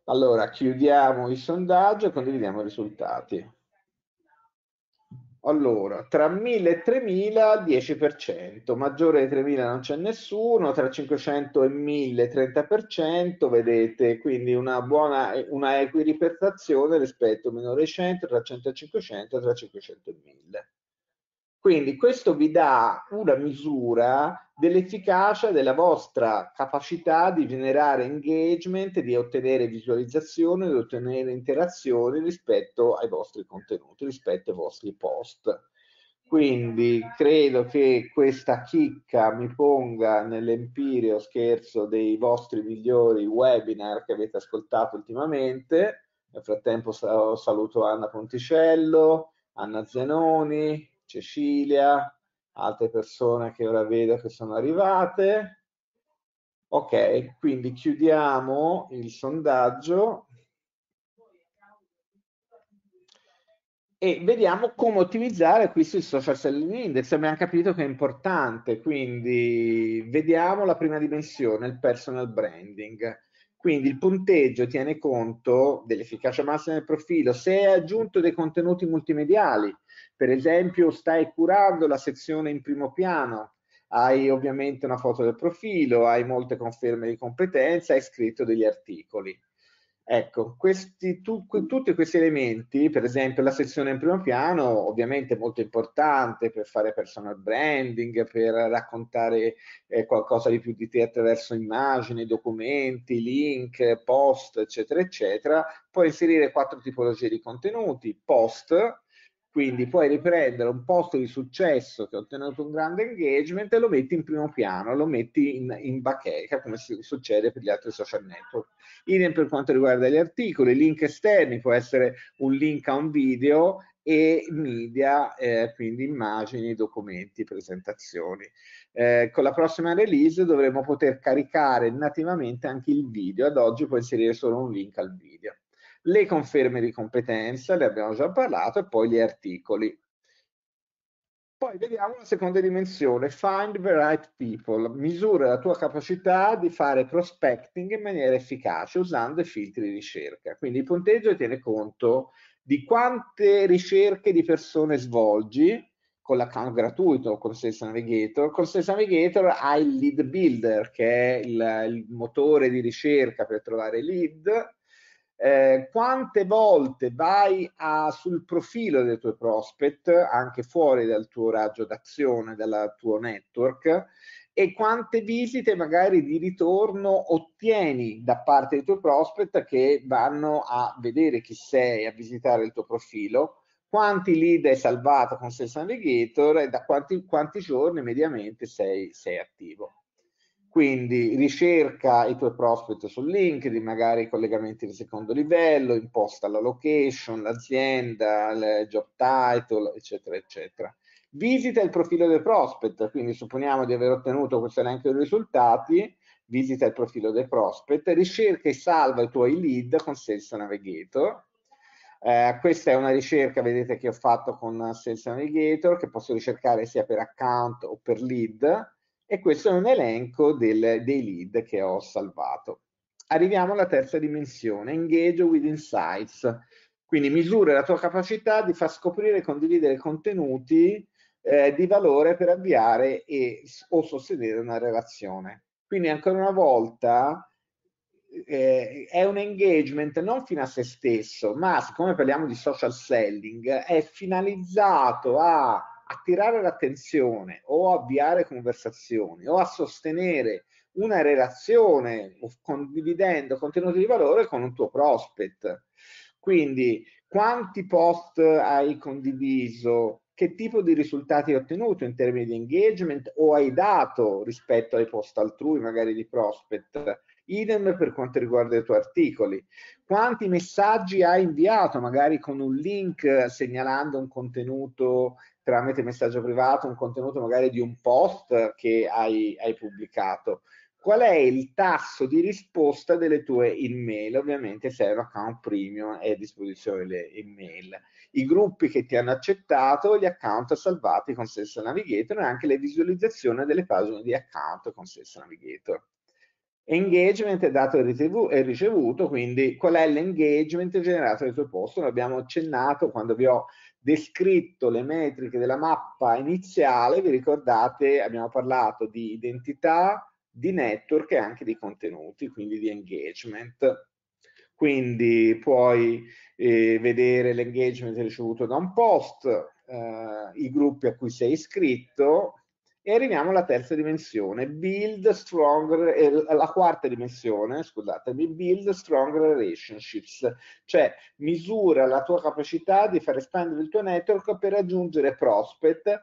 Allora, chiudiamo il sondaggio e condividiamo i risultati. Allora, tra mille e tremila, dieci per cento, maggiore di tremila non c'è nessuno, tra cinquecento e mille, trenta per cento, vedete, quindi una buona, una equiripartizione rispetto a minore di cento, tra cento e cinquecento, tra cinquecento e mille. Quindi questo vi dà una misura dell'efficacia della vostra capacità di generare engagement, di ottenere visualizzazione, di ottenere interazioni rispetto ai vostri contenuti, rispetto ai vostri post. Quindi credo che questa chicca mi ponga nell'empireo scherzo dei vostri migliori webinar che avete ascoltato ultimamente. Nel frattempo saluto Anna Ponticello, Anna Zenoni, Cecilia, altre persone che ora vedo che sono arrivate. Ok, quindi chiudiamo il sondaggio e vediamo come ottimizzare qui sul Social Selling Index. Abbiamo capito che è importante, quindi vediamo la prima dimensione, il personal branding. Quindi il punteggio tiene conto dell'efficacia massima del profilo. Se hai aggiunto dei contenuti multimediali, per esempio stai curando la sezione in primo piano, hai ovviamente una foto del profilo, hai molte conferme di competenza, hai scritto degli articoli. Ecco, questi, tu, tutti questi elementi, per esempio la sezione in primo piano, ovviamente è molto importante per fare personal branding, per raccontare eh, qualcosa di più di te attraverso immagini, documenti, link, post, eccetera, eccetera. Puoi inserire quattro tipologie di contenuti, post, quindi puoi riprendere un post di successo che ha ottenuto un grande engagement e lo metti in primo piano, lo metti in, in bacheca, come si, succede per gli altri social network. Idem per quanto riguarda gli articoli, link esterni, può essere un link a un video e media, eh, quindi immagini, documenti, presentazioni. Eh, con la prossima release dovremo poter caricare nativamente anche il video, ad oggi puoi inserire solo un link al video. Le conferme di competenza, le abbiamo già parlato, e poi gli articoli. Poi vediamo la seconda dimensione, find the right people, misura la tua capacità di fare prospecting in maniera efficace usando i filtri di ricerca. Quindi il punteggio tiene conto di quante ricerche di persone svolgi con l'account gratuito, con Sales Navigator. Con Sales Navigator hai il lead builder, che è il, il motore di ricerca per trovare lead. Eh, quante volte vai a, sul profilo dei tuoi prospect, anche fuori dal tuo raggio d'azione, dal tuo network, e quante visite magari di ritorno ottieni da parte dei tuoi prospect che vanno a vedere chi sei, a visitare il tuo profilo, quanti lead hai salvato con Sales Navigator e da quanti, quanti giorni mediamente sei, sei attivo. Quindi ricerca i tuoi prospect su LinkedIn, magari collegamenti di secondo livello, imposta la location, l'azienda, il job title, eccetera, eccetera. Visita il profilo dei prospect, quindi supponiamo di aver ottenuto questo elenco dei risultati, visita il profilo dei prospect, ricerca e salva i tuoi lead con Sales Navigator. Eh, questa è una ricerca, vedete, che ho fatto con Sales Navigator, che posso ricercare sia per account o per lead. E questo è un elenco del, dei lead che ho salvato. Arriviamo alla terza dimensione, engage with insights, quindi misura la tua capacità di far scoprire e condividere contenuti eh, di valore per avviare e, o sostenere una relazione. Quindi ancora una volta eh, è un engagement non fino a se stesso, ma siccome parliamo di social selling, è finalizzato a attirare l'attenzione o avviare conversazioni o a sostenere una relazione condividendo contenuti di valore con un tuo prospect. Quindi quanti post hai condiviso, che tipo di risultati hai ottenuto in termini di engagement o hai dato rispetto ai post altrui, magari di prospect. Idem per quanto riguarda i tuoi articoli. Quanti messaggi hai inviato, magari con un link segnalando un contenuto tramite messaggio privato, un contenuto magari di un post che hai, hai pubblicato. qual è il tasso di risposta delle tue email, ovviamente se hai un account premium e a disposizione le email, i gruppi che ti hanno accettato, gli account salvati con Sales Navigator e anche le visualizzazioni delle pagine di account con Sales Navigator. Engagement è dato e ricevuto, quindi qual è l'engagement generato dal tuo post? L'abbiamo accennato quando vi ho descritto le metriche della mappa iniziale, vi ricordate abbiamo parlato di identità, di network e anche di contenuti, quindi di engagement. Quindi puoi eh, vedere l'engagement ricevuto da un post, eh, i gruppi a cui sei iscritto. E arriviamo alla terza dimensione, build stronger, eh, la quarta dimensione, scusatemi, build stronger relationships, cioè misura la tua capacità di far espandere il tuo network per raggiungere prospect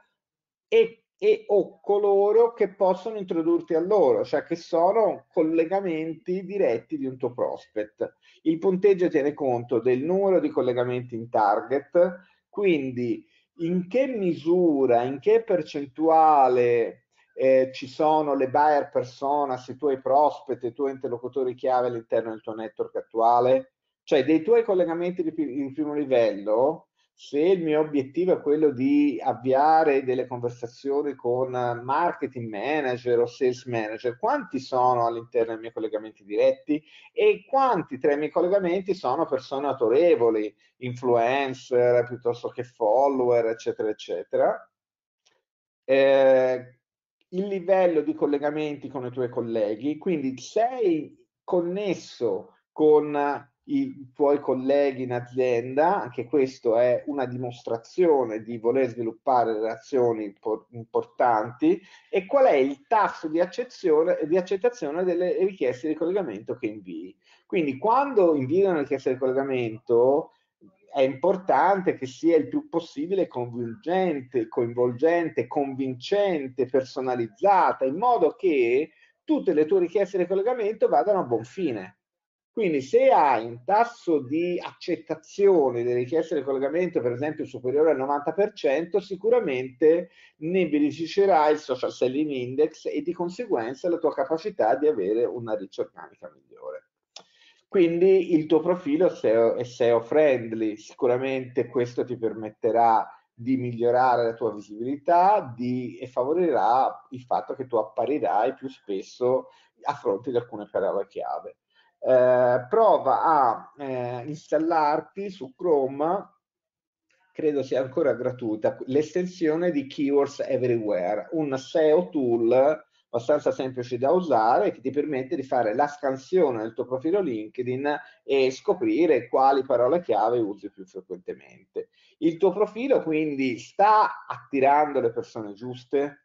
e, e o coloro che possono introdurti a loro, cioè che sono collegamenti diretti di un tuo prospect. Il punteggio tiene conto del numero di collegamenti in target, quindi in che misura, in che percentuale eh, ci sono le buyer personas, i tuoi prospect, i tuoi interlocutori chiave all'interno del tuo network attuale? Cioè dei tuoi collegamenti di, di primo livello, se il mio obiettivo è quello di avviare delle conversazioni con marketing manager o sales manager, quanti sono all'interno dei miei collegamenti diretti e quanti tra i miei collegamenti sono persone autorevoli, influencer piuttosto che follower, eccetera, eccetera. Eh, il livello di collegamenti con i tuoi colleghi, quindi sei connesso con i tuoi colleghi in azienda, anche questo è una dimostrazione di voler sviluppare relazioni importanti, e qual è il tasso di accettazione, di accettazione delle richieste di collegamento che invii. Quindi quando invii una richiesta di collegamento è importante che sia il più possibile coinvolgente, coinvolgente, convincente, personalizzata, in modo che tutte le tue richieste di collegamento vadano a buon fine. Quindi se hai un tasso di accettazione delle richieste di collegamento, per esempio, superiore al novanta per cento, sicuramente ne beneficerà il Social Selling Index e di conseguenza la tua capacità di avere una reach organica migliore. Quindi il tuo profilo S E O è S E O friendly, sicuramente questo ti permetterà di migliorare la tua visibilità di, e favorirà il fatto che tu apparirai più spesso a fronte di alcune parole chiave. Eh, prova a eh, installarti su Chrome, credo sia ancora gratuita, l'estensione di Keywords Everywhere, un S E O tool abbastanza semplice da usare che ti permette di fare la scansione del tuo profilo LinkedIn e scoprire quali parole chiave usi più frequentemente. Il tuo profilo quindi sta attirando le persone giuste?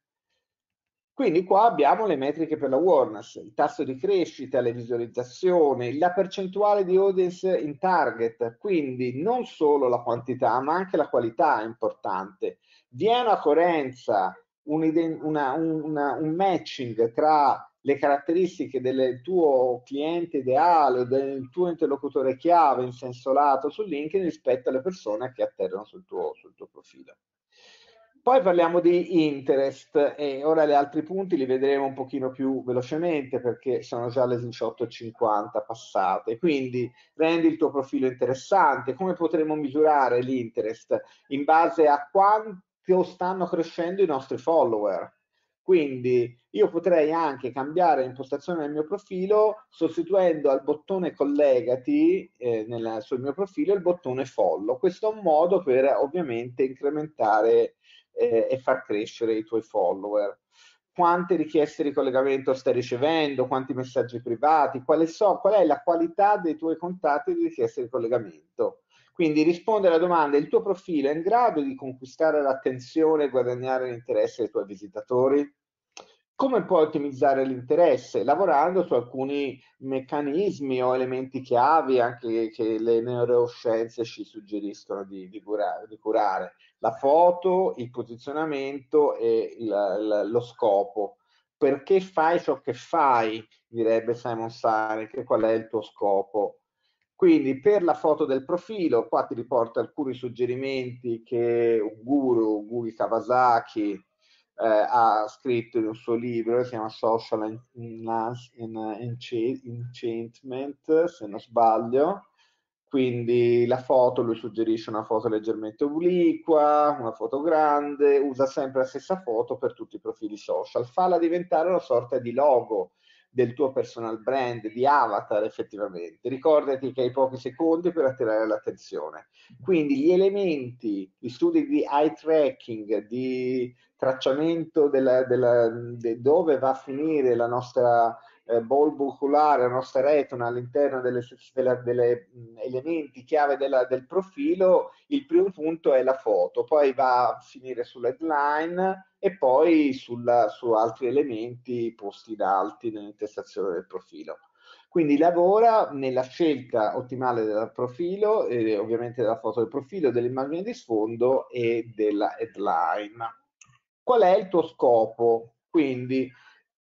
Quindi qua abbiamo le metriche per l'awareness, il tasso di crescita, le visualizzazioni, la percentuale di audience in target, quindi non solo la quantità ma anche la qualità è importante. Vi è una coerenza, un, una, una, un matching tra le caratteristiche del tuo cliente ideale o del tuo interlocutore chiave in senso lato su LinkedIn rispetto alle persone che atterrano sul tuo, sul tuo profilo. Poi parliamo di interest e ora gli altri punti li vedremo un pochino più velocemente perché sono già le diciotto e cinquanta passate. Quindi rendi il tuo profilo interessante. Come potremo misurare l'interest? In base a quanto stanno crescendo i nostri follower. Quindi io potrei anche cambiare l'impostazione del mio profilo sostituendo al bottone collegati eh, nella, sul mio profilo il bottone follow. Questo è un modo per ovviamente incrementare e far crescere i tuoi follower. Quante richieste di collegamento stai ricevendo, quanti messaggi privati, quale so, qual è la qualità dei tuoi contatti di richieste di collegamento. Quindi risponde alla domanda, il tuo profilo è in grado di conquistare l'attenzione e guadagnare l'interesse dei tuoi visitatori? Come puoi ottimizzare l'interesse? Lavorando su alcuni meccanismi o elementi chiavi anche che le neuroscienze ci suggeriscono di, di, curare, di curare. La foto, il posizionamento e la, la, lo scopo. Perché fai ciò che fai? Direbbe Simon Sinek, qual è il tuo scopo? Quindi per la foto del profilo, qua ti riporto alcuni suggerimenti che un guru, Guri Kawasaki, eh, ha scritto in un suo libro, si chiama Social Enchantment, se non sbaglio. Quindi la foto, lui suggerisce una foto leggermente obliqua, una foto grande, usa sempre la stessa foto per tutti i profili social, falla diventare una sorta di logo del tuo personal brand, di avatar effettivamente. Ricordati che hai pochi secondi per attirare l'attenzione. Quindi gli elementi, gli studi di eye tracking, di tracciamento della, della, de dove va a finire la nostra eh, bulbo oculare, la nostra retina all'interno delle, delle, delle mh, elementi chiave della, del profilo, il primo punto è la foto, poi va a finire sull'headline e poi sulla, su altri elementi posti in alti nell'intestazione del profilo. Quindi lavora nella scelta ottimale del profilo, eh, ovviamente della foto del profilo, dell'immagine di sfondo e della headline. Qual è il tuo scopo? Quindi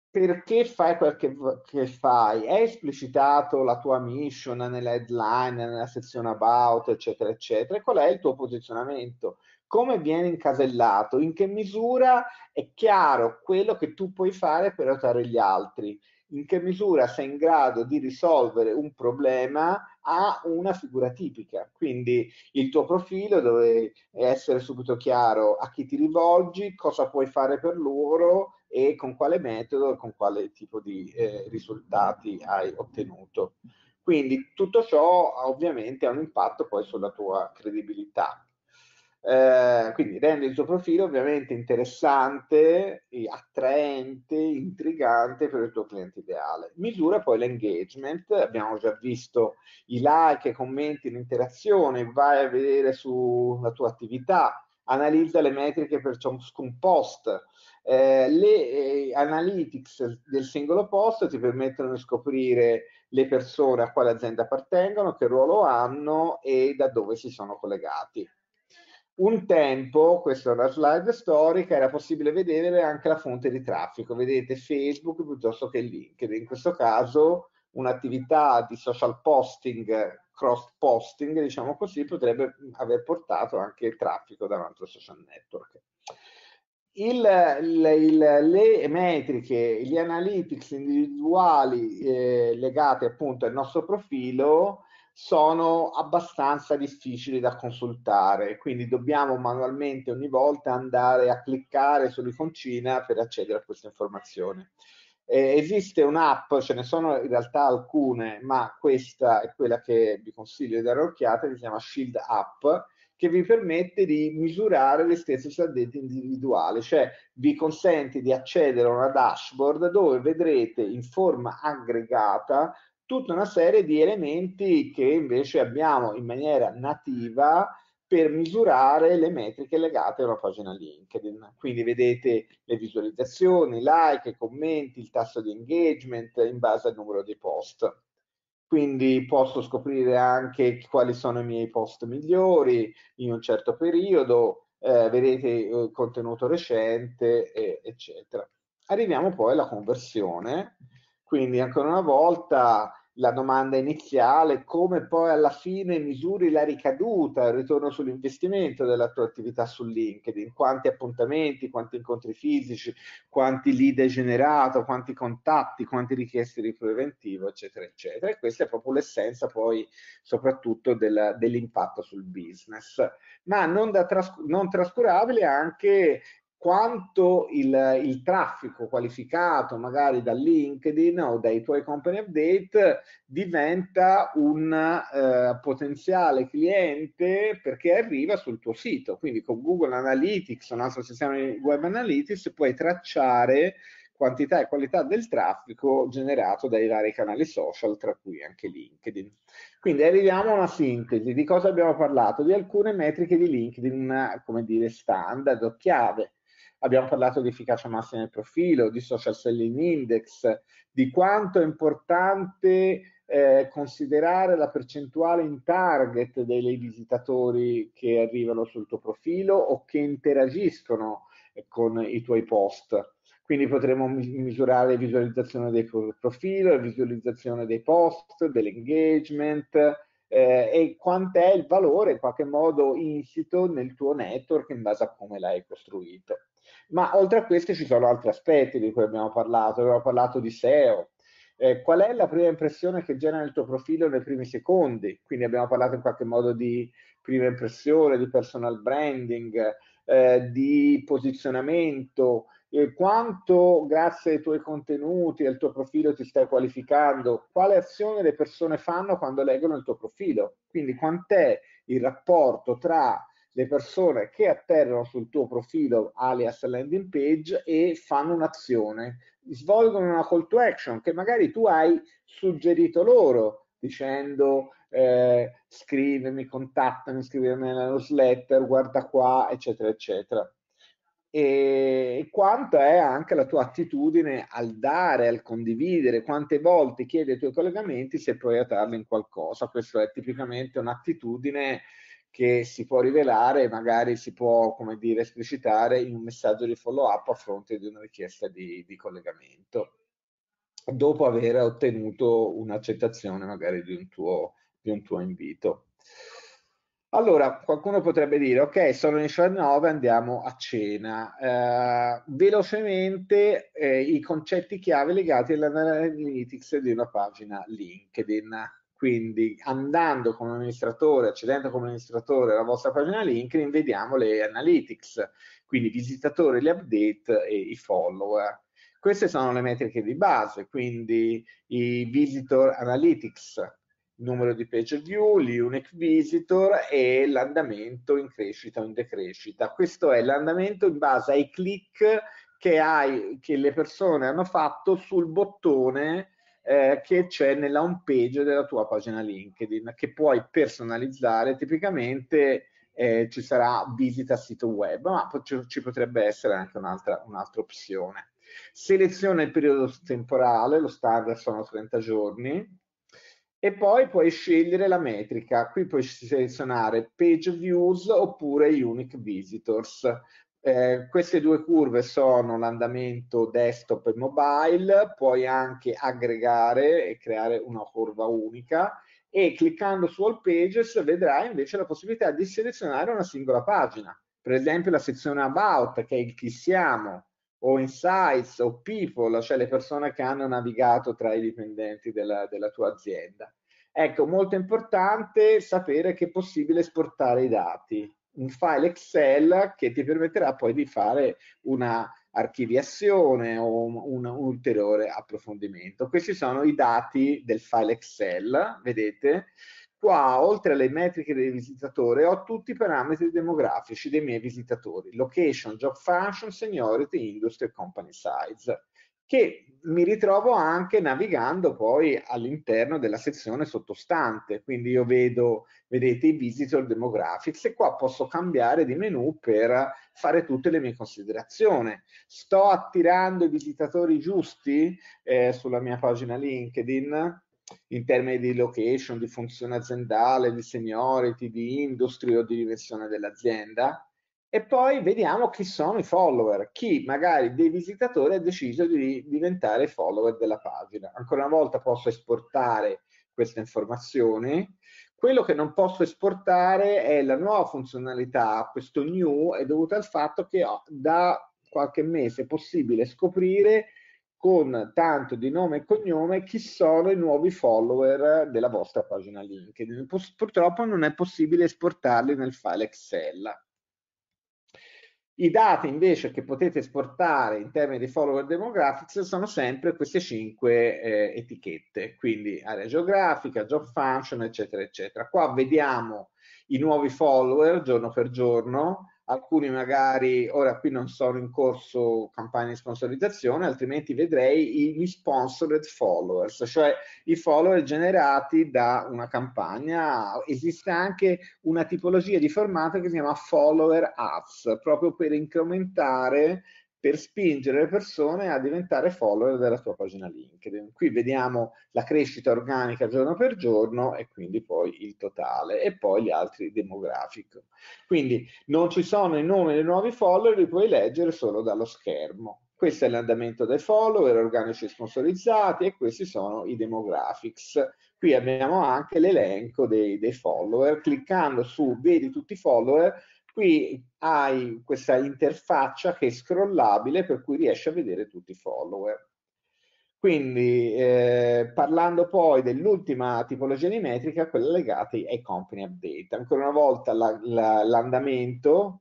perché fai quel che, che fai? Hai esplicitato la tua mission nella headline, nella sezione about, eccetera, eccetera? E qual è il tuo posizionamento? Come viene incasellato, in che misura è chiaro quello che tu puoi fare per aiutare gli altri, in che misura sei in grado di risolvere un problema a una figura tipica. Quindi il tuo profilo deve essere subito chiaro a chi ti rivolgi, cosa puoi fare per loro e con quale metodo e con quale tipo di eh, risultati hai ottenuto. Quindi tutto ciò ovviamente ha un impatto poi sulla tua credibilità. Eh, quindi rende il tuo profilo ovviamente interessante, attraente, intrigante per il tuo cliente ideale. Misura poi l'engagement, abbiamo già visto i like, i commenti, l'interazione, vai a vedere sulla tua attività, analizza le metriche per ciascun post, eh, le eh, analytics del singolo post ti permettono di scoprire le persone a quale azienda appartengono, che ruolo hanno e da dove si sono collegati. Un tempo, questa è una slide storica, era possibile vedere anche la fonte di traffico, vedete Facebook piuttosto che LinkedIn, in questo caso un'attività di social posting, cross posting, diciamo così, potrebbe aver portato anche il traffico da un altro social network. Il, il, il, le metriche, gli analytics individuali eh, legati appunto al nostro profilo sono abbastanza difficili da consultare, quindi dobbiamo manualmente ogni volta andare a cliccare sull'iconcina per accedere a queste informazioni. Eh, esiste un'app, ce ne sono in realtà alcune, ma questa è quella che vi consiglio di dare un'occhiata, che si chiama Shield App, che vi permette di misurare le stesse saldetti individuali, cioè vi consente di accedere a una dashboard dove vedrete in forma aggregata tutta una serie di elementi che invece abbiamo in maniera nativa per misurare le metriche legate a una pagina LinkedIn. Quindi vedete le visualizzazioni, i like, i commenti, il tasso di engagement in base al numero dei post. Quindi posso scoprire anche quali sono i miei post migliori in un certo periodo, eh, vedete il contenuto recente, eh, eccetera. Arriviamo poi alla conversione. Quindi ancora una volta la domanda iniziale, come poi alla fine misuri la ricaduta, il ritorno sull'investimento della tua attività su LinkedIn, quanti appuntamenti, quanti incontri fisici, quanti lead hai generato, quanti contatti, quante richieste di preventivo, eccetera, eccetera. E questa è proprio l'essenza poi soprattutto del, dell'impatto sul business. Ma non, da trascur- non trascurabile anche quanto il, il traffico qualificato magari da LinkedIn o dai tuoi company update diventa un eh, potenziale cliente perché arriva sul tuo sito. Quindi con Google Analytics, un altro sistema di web analytics, puoi tracciare quantità e qualità del traffico generato dai vari canali social, tra cui anche LinkedIn. Quindi arriviamo a una sintesi di cosa abbiamo parlato, di alcune metriche di LinkedIn, come dire, standard o chiave. Abbiamo parlato di efficacia massima del profilo, di Social Selling Index, di quanto è importante eh, considerare la percentuale in target dei visitatori che arrivano sul tuo profilo o che interagiscono con i tuoi post. Quindi potremo misurare la visualizzazione del profilo, la visualizzazione dei post, dell'engagement, Eh, e quant'è il valore in qualche modo insito nel tuo network in base a come l'hai costruito. Ma oltre a questo ci sono altri aspetti di cui abbiamo parlato, abbiamo parlato di S E O. Eh, qual è la prima impressione che genera il tuo profilo nei primi secondi? Quindi abbiamo parlato in qualche modo di prima impressione, di personal branding, eh, di posizionamento, eh, quanto grazie ai tuoi contenuti e al tuo profilo ti stai qualificando, quale azione le persone fanno quando leggono il tuo profilo, quindi quant'è il rapporto tra le persone che atterrano sul tuo profilo alias landing page e fanno un'azione, svolgono una call to action che magari tu hai suggerito loro dicendo eh, scrivimi, contattami, scrivimi nella newsletter, guarda qua, eccetera, eccetera. E quanto è anche la tua attitudine al dare, al condividere, quante volte chiedi ai tuoi collegamenti se puoi aiutarli in qualcosa. Questa è tipicamente un'attitudine che si può rivelare e magari si può, come dire, esplicitare in un messaggio di follow-up a fronte di una richiesta di, di collegamento, dopo aver ottenuto un'accettazione magari di un tuo, di un tuo invito. Allora, qualcuno potrebbe dire, ok, sono le diciannove, andiamo a cena. Eh, velocemente eh, i concetti chiave legati all'analytics di una pagina LinkedIn. Quindi andando come amministratore, accedendo come amministratore alla vostra pagina LinkedIn, vediamo le analytics, quindi visitatori, le update e i follower. Queste sono le metriche di base, quindi i visitor analytics, il numero di page view, gli unique visitor e l'andamento in crescita o in decrescita. Questo è l'andamento in base ai click che, hai, che le persone hanno fatto sul bottone Eh, che c'è nella home page della tua pagina LinkedIn, che puoi personalizzare. Tipicamente eh, ci sarà visita sito web, ma ci, ci potrebbe essere anche un'altra un'altra opzione. Seleziona il periodo temporale, lo standard sono trenta giorni, e poi puoi scegliere la metrica. Qui puoi selezionare page views oppure unique visitors. Eh, queste due curve sono l'andamento desktop e mobile, puoi anche aggregare e creare una curva unica e cliccando su All Pages vedrai invece la possibilità di selezionare una singola pagina, per esempio la sezione About, che è il chi siamo, o Insights o People, cioè le persone che hanno navigato tra i dipendenti della, della tua azienda. Ecco, molto importante sapere che è possibile esportare i dati, un file Excel che ti permetterà poi di fare una archiviazione o un, un, un ulteriore approfondimento. Questi sono i dati del file Excel, vedete? Qua, oltre alle metriche del visitatore, ho tutti i parametri demografici dei miei visitatori, location, job function, seniority, industry e company size, che mi ritrovo anche navigando poi all'interno della sezione sottostante. Quindi io vedo, vedete, i visitor demographics, e qua posso cambiare di menu per fare tutte le mie considerazioni. Sto attirando i visitatori giusti eh, sulla mia pagina LinkedIn in termini di location, di funzione aziendale, di seniority, di industry o di dimensione dell'azienda? E poi vediamo chi sono i follower, chi magari dei visitatori ha deciso di diventare follower della pagina. Ancora una volta posso esportare queste informazioni. Quello che non posso esportare è la nuova funzionalità, questo new è dovuto al fatto che da qualche mese è possibile scoprire con tanto di nome e cognome chi sono i nuovi follower della vostra pagina LinkedIn. Purtroppo non è possibile esportarli nel file Excel. I dati invece che potete esportare in termini di follower demographics sono sempre queste cinque eh, etichette, quindi area geografica, job function, eccetera, eccetera. Qua vediamo i nuovi follower giorno per giorno, alcuni magari, ora qui non sono in corso campagne di sponsorizzazione, altrimenti vedrei gli sponsored followers, cioè i follower generati da una campagna. Esiste anche una tipologia di formato che si chiama follower ads, proprio per incrementare, per spingere le persone a diventare follower della tua pagina LinkedIn. Qui vediamo la crescita organica giorno per giorno e quindi poi il totale e poi gli altri demografici. Quindi non ci sono i nomi dei nuovi follower, li puoi leggere solo dallo schermo. Questo è l'andamento dei follower organici sponsorizzati e questi sono i demographics. Qui abbiamo anche l'elenco dei, dei follower. Cliccando su vedi tutti i follower qui hai questa interfaccia che è scrollabile, per cui riesci a vedere tutti i follower. Quindi eh, parlando poi dell'ultima tipologia di metrica, quella legata ai company update, ancora una volta l'andamento, la, la,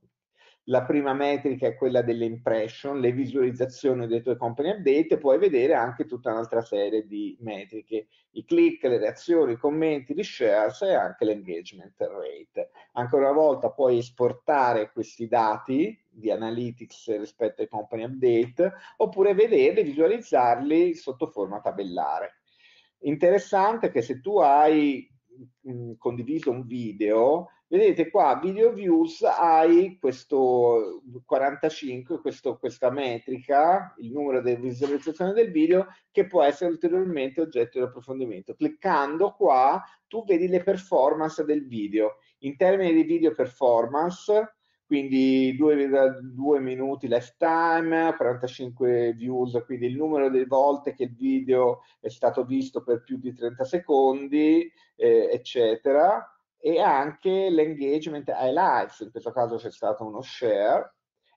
la prima metrica è quella delle impression, le visualizzazioni dei tuoi company update, puoi vedere anche tutta un'altra serie di metriche, i click, le reazioni, i commenti, gli shares e anche l'engagement rate. Ancora una volta puoi esportare questi dati di analytics rispetto ai company update, oppure vederli, visualizzarli sotto forma tabellare. Interessante che se tu hai mh, condiviso un video, vedete qua video views, hai questo quarantacinque, questo, questa metrica, il numero di visualizzazioni del video, che può essere ulteriormente oggetto di approfondimento. Cliccando qua tu vedi le performance del video, in termini di video performance, quindi due virgola due minuti lifetime, quarantacinque views, quindi il numero delle volte che il video è stato visto per più di trenta secondi, eh, eccetera, e anche l'engagement highlights, in questo caso c'è stato uno share,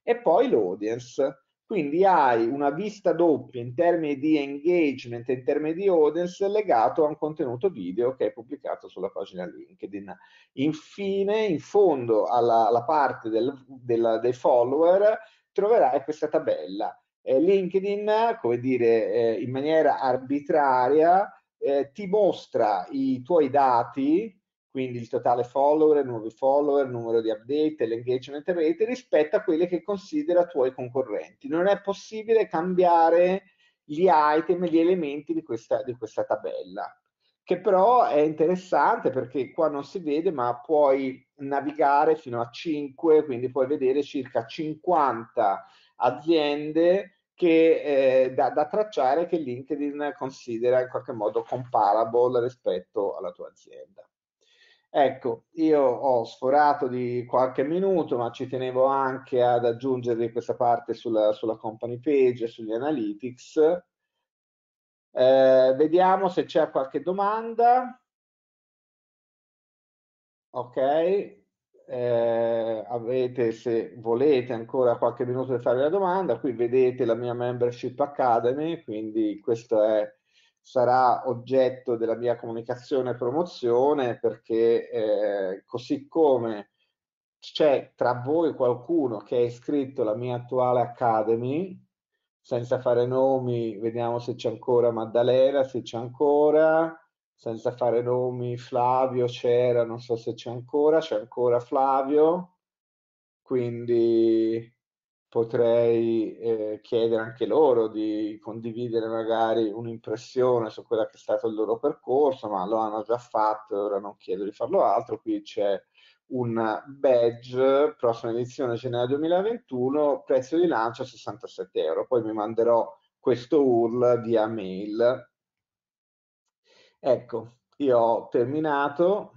e poi l'audience. Quindi hai una vista doppia in termini di engagement e in termini di audience legato a un contenuto video che è pubblicato sulla pagina LinkedIn. Infine, in fondo alla, alla parte del, della, dei follower, troverai questa tabella. Eh, LinkedIn, come dire, eh, in maniera arbitraria, eh, ti mostra i tuoi dati, quindi il totale follower, nuovi follower, numero di update, l'engagement rate, rispetto a quelli che considera tuoi concorrenti. Non è possibile cambiare gli item, gli elementi di questa, di questa tabella, che però è interessante perché qua non si vede, ma puoi navigare fino a cinque, quindi puoi vedere circa cinquanta aziende che, eh, da, da tracciare, che LinkedIn considera in qualche modo comparable rispetto alla tua azienda. Ecco, io ho sforato di qualche minuto, ma ci tenevo anche ad aggiungervi questa parte sulla, sulla company page e sugli analytics. Eh, vediamo se c'è qualche domanda. Ok, eh, avete, se volete, ancora qualche minuto per fare la domanda. Qui vedete la mia membership Academy, quindi questo è... sarà oggetto della mia comunicazione e promozione, perché eh, così come c'è tra voi qualcuno che è iscritto alla mia attuale Academy, senza fare nomi, vediamo se c'è ancora Maddalena, se c'è ancora, senza fare nomi, Flavio c'era, non so se c'è ancora, c'è ancora Flavio, quindi... potrei eh, chiedere anche loro di condividere magari un'impressione su quella che è stato il loro percorso, ma lo hanno già fatto, ora non chiedo di farlo altro. Qui c'è un badge, prossima edizione gennaio duemilaventuno, prezzo di lancio sessantasette euro, poi mi manderò questo U R L via mail. Ecco, io ho terminato.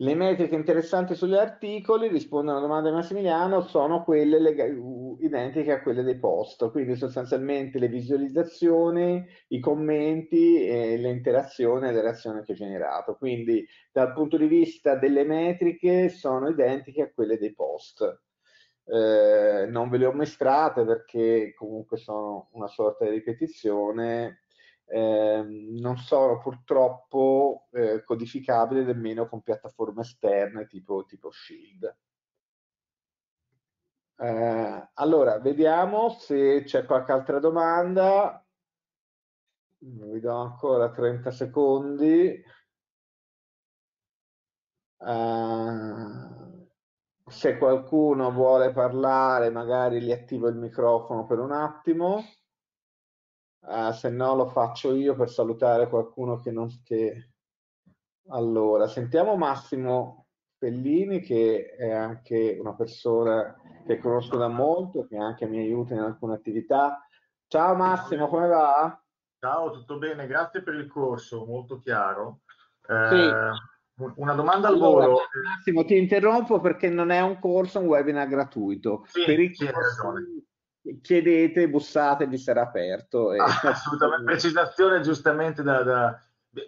Le metriche interessanti sugli articoli, rispondo alla domanda di Massimiliano, sono quelle identiche a quelle dei post, quindi sostanzialmente le visualizzazioni, i commenti, eh, le interazioni e le reazioni che ho generato. Quindi dal punto di vista delle metriche sono identiche a quelle dei post. Eh, non ve le ho mostrate perché comunque sono una sorta di ripetizione. Eh, non sono purtroppo eh, codificabili nemmeno con piattaforme esterne tipo, tipo Shield. Eh, allora, vediamo se c'è qualche altra domanda. Vi do ancora trenta secondi. Eh, se qualcuno vuole parlare, magari gli attivo il microfono per un attimo. Uh, se no lo faccio io per salutare qualcuno che non... Che... Allora, sentiamo Massimo Pellini, che è anche una persona che conosco da molto, che anche mi aiuta in alcune attività. Ciao Massimo, come va? Ciao, tutto bene, grazie per il corso, molto chiaro. Eh, sì. Una domanda al volo. Allora, Massimo, ti interrompo perché non è un corso, è un webinar gratuito. Sì, per i sì, corsi... Chiedete, bussate, vi sarà aperto. E... Ah, assolutamente, precisazione giustamente da, da,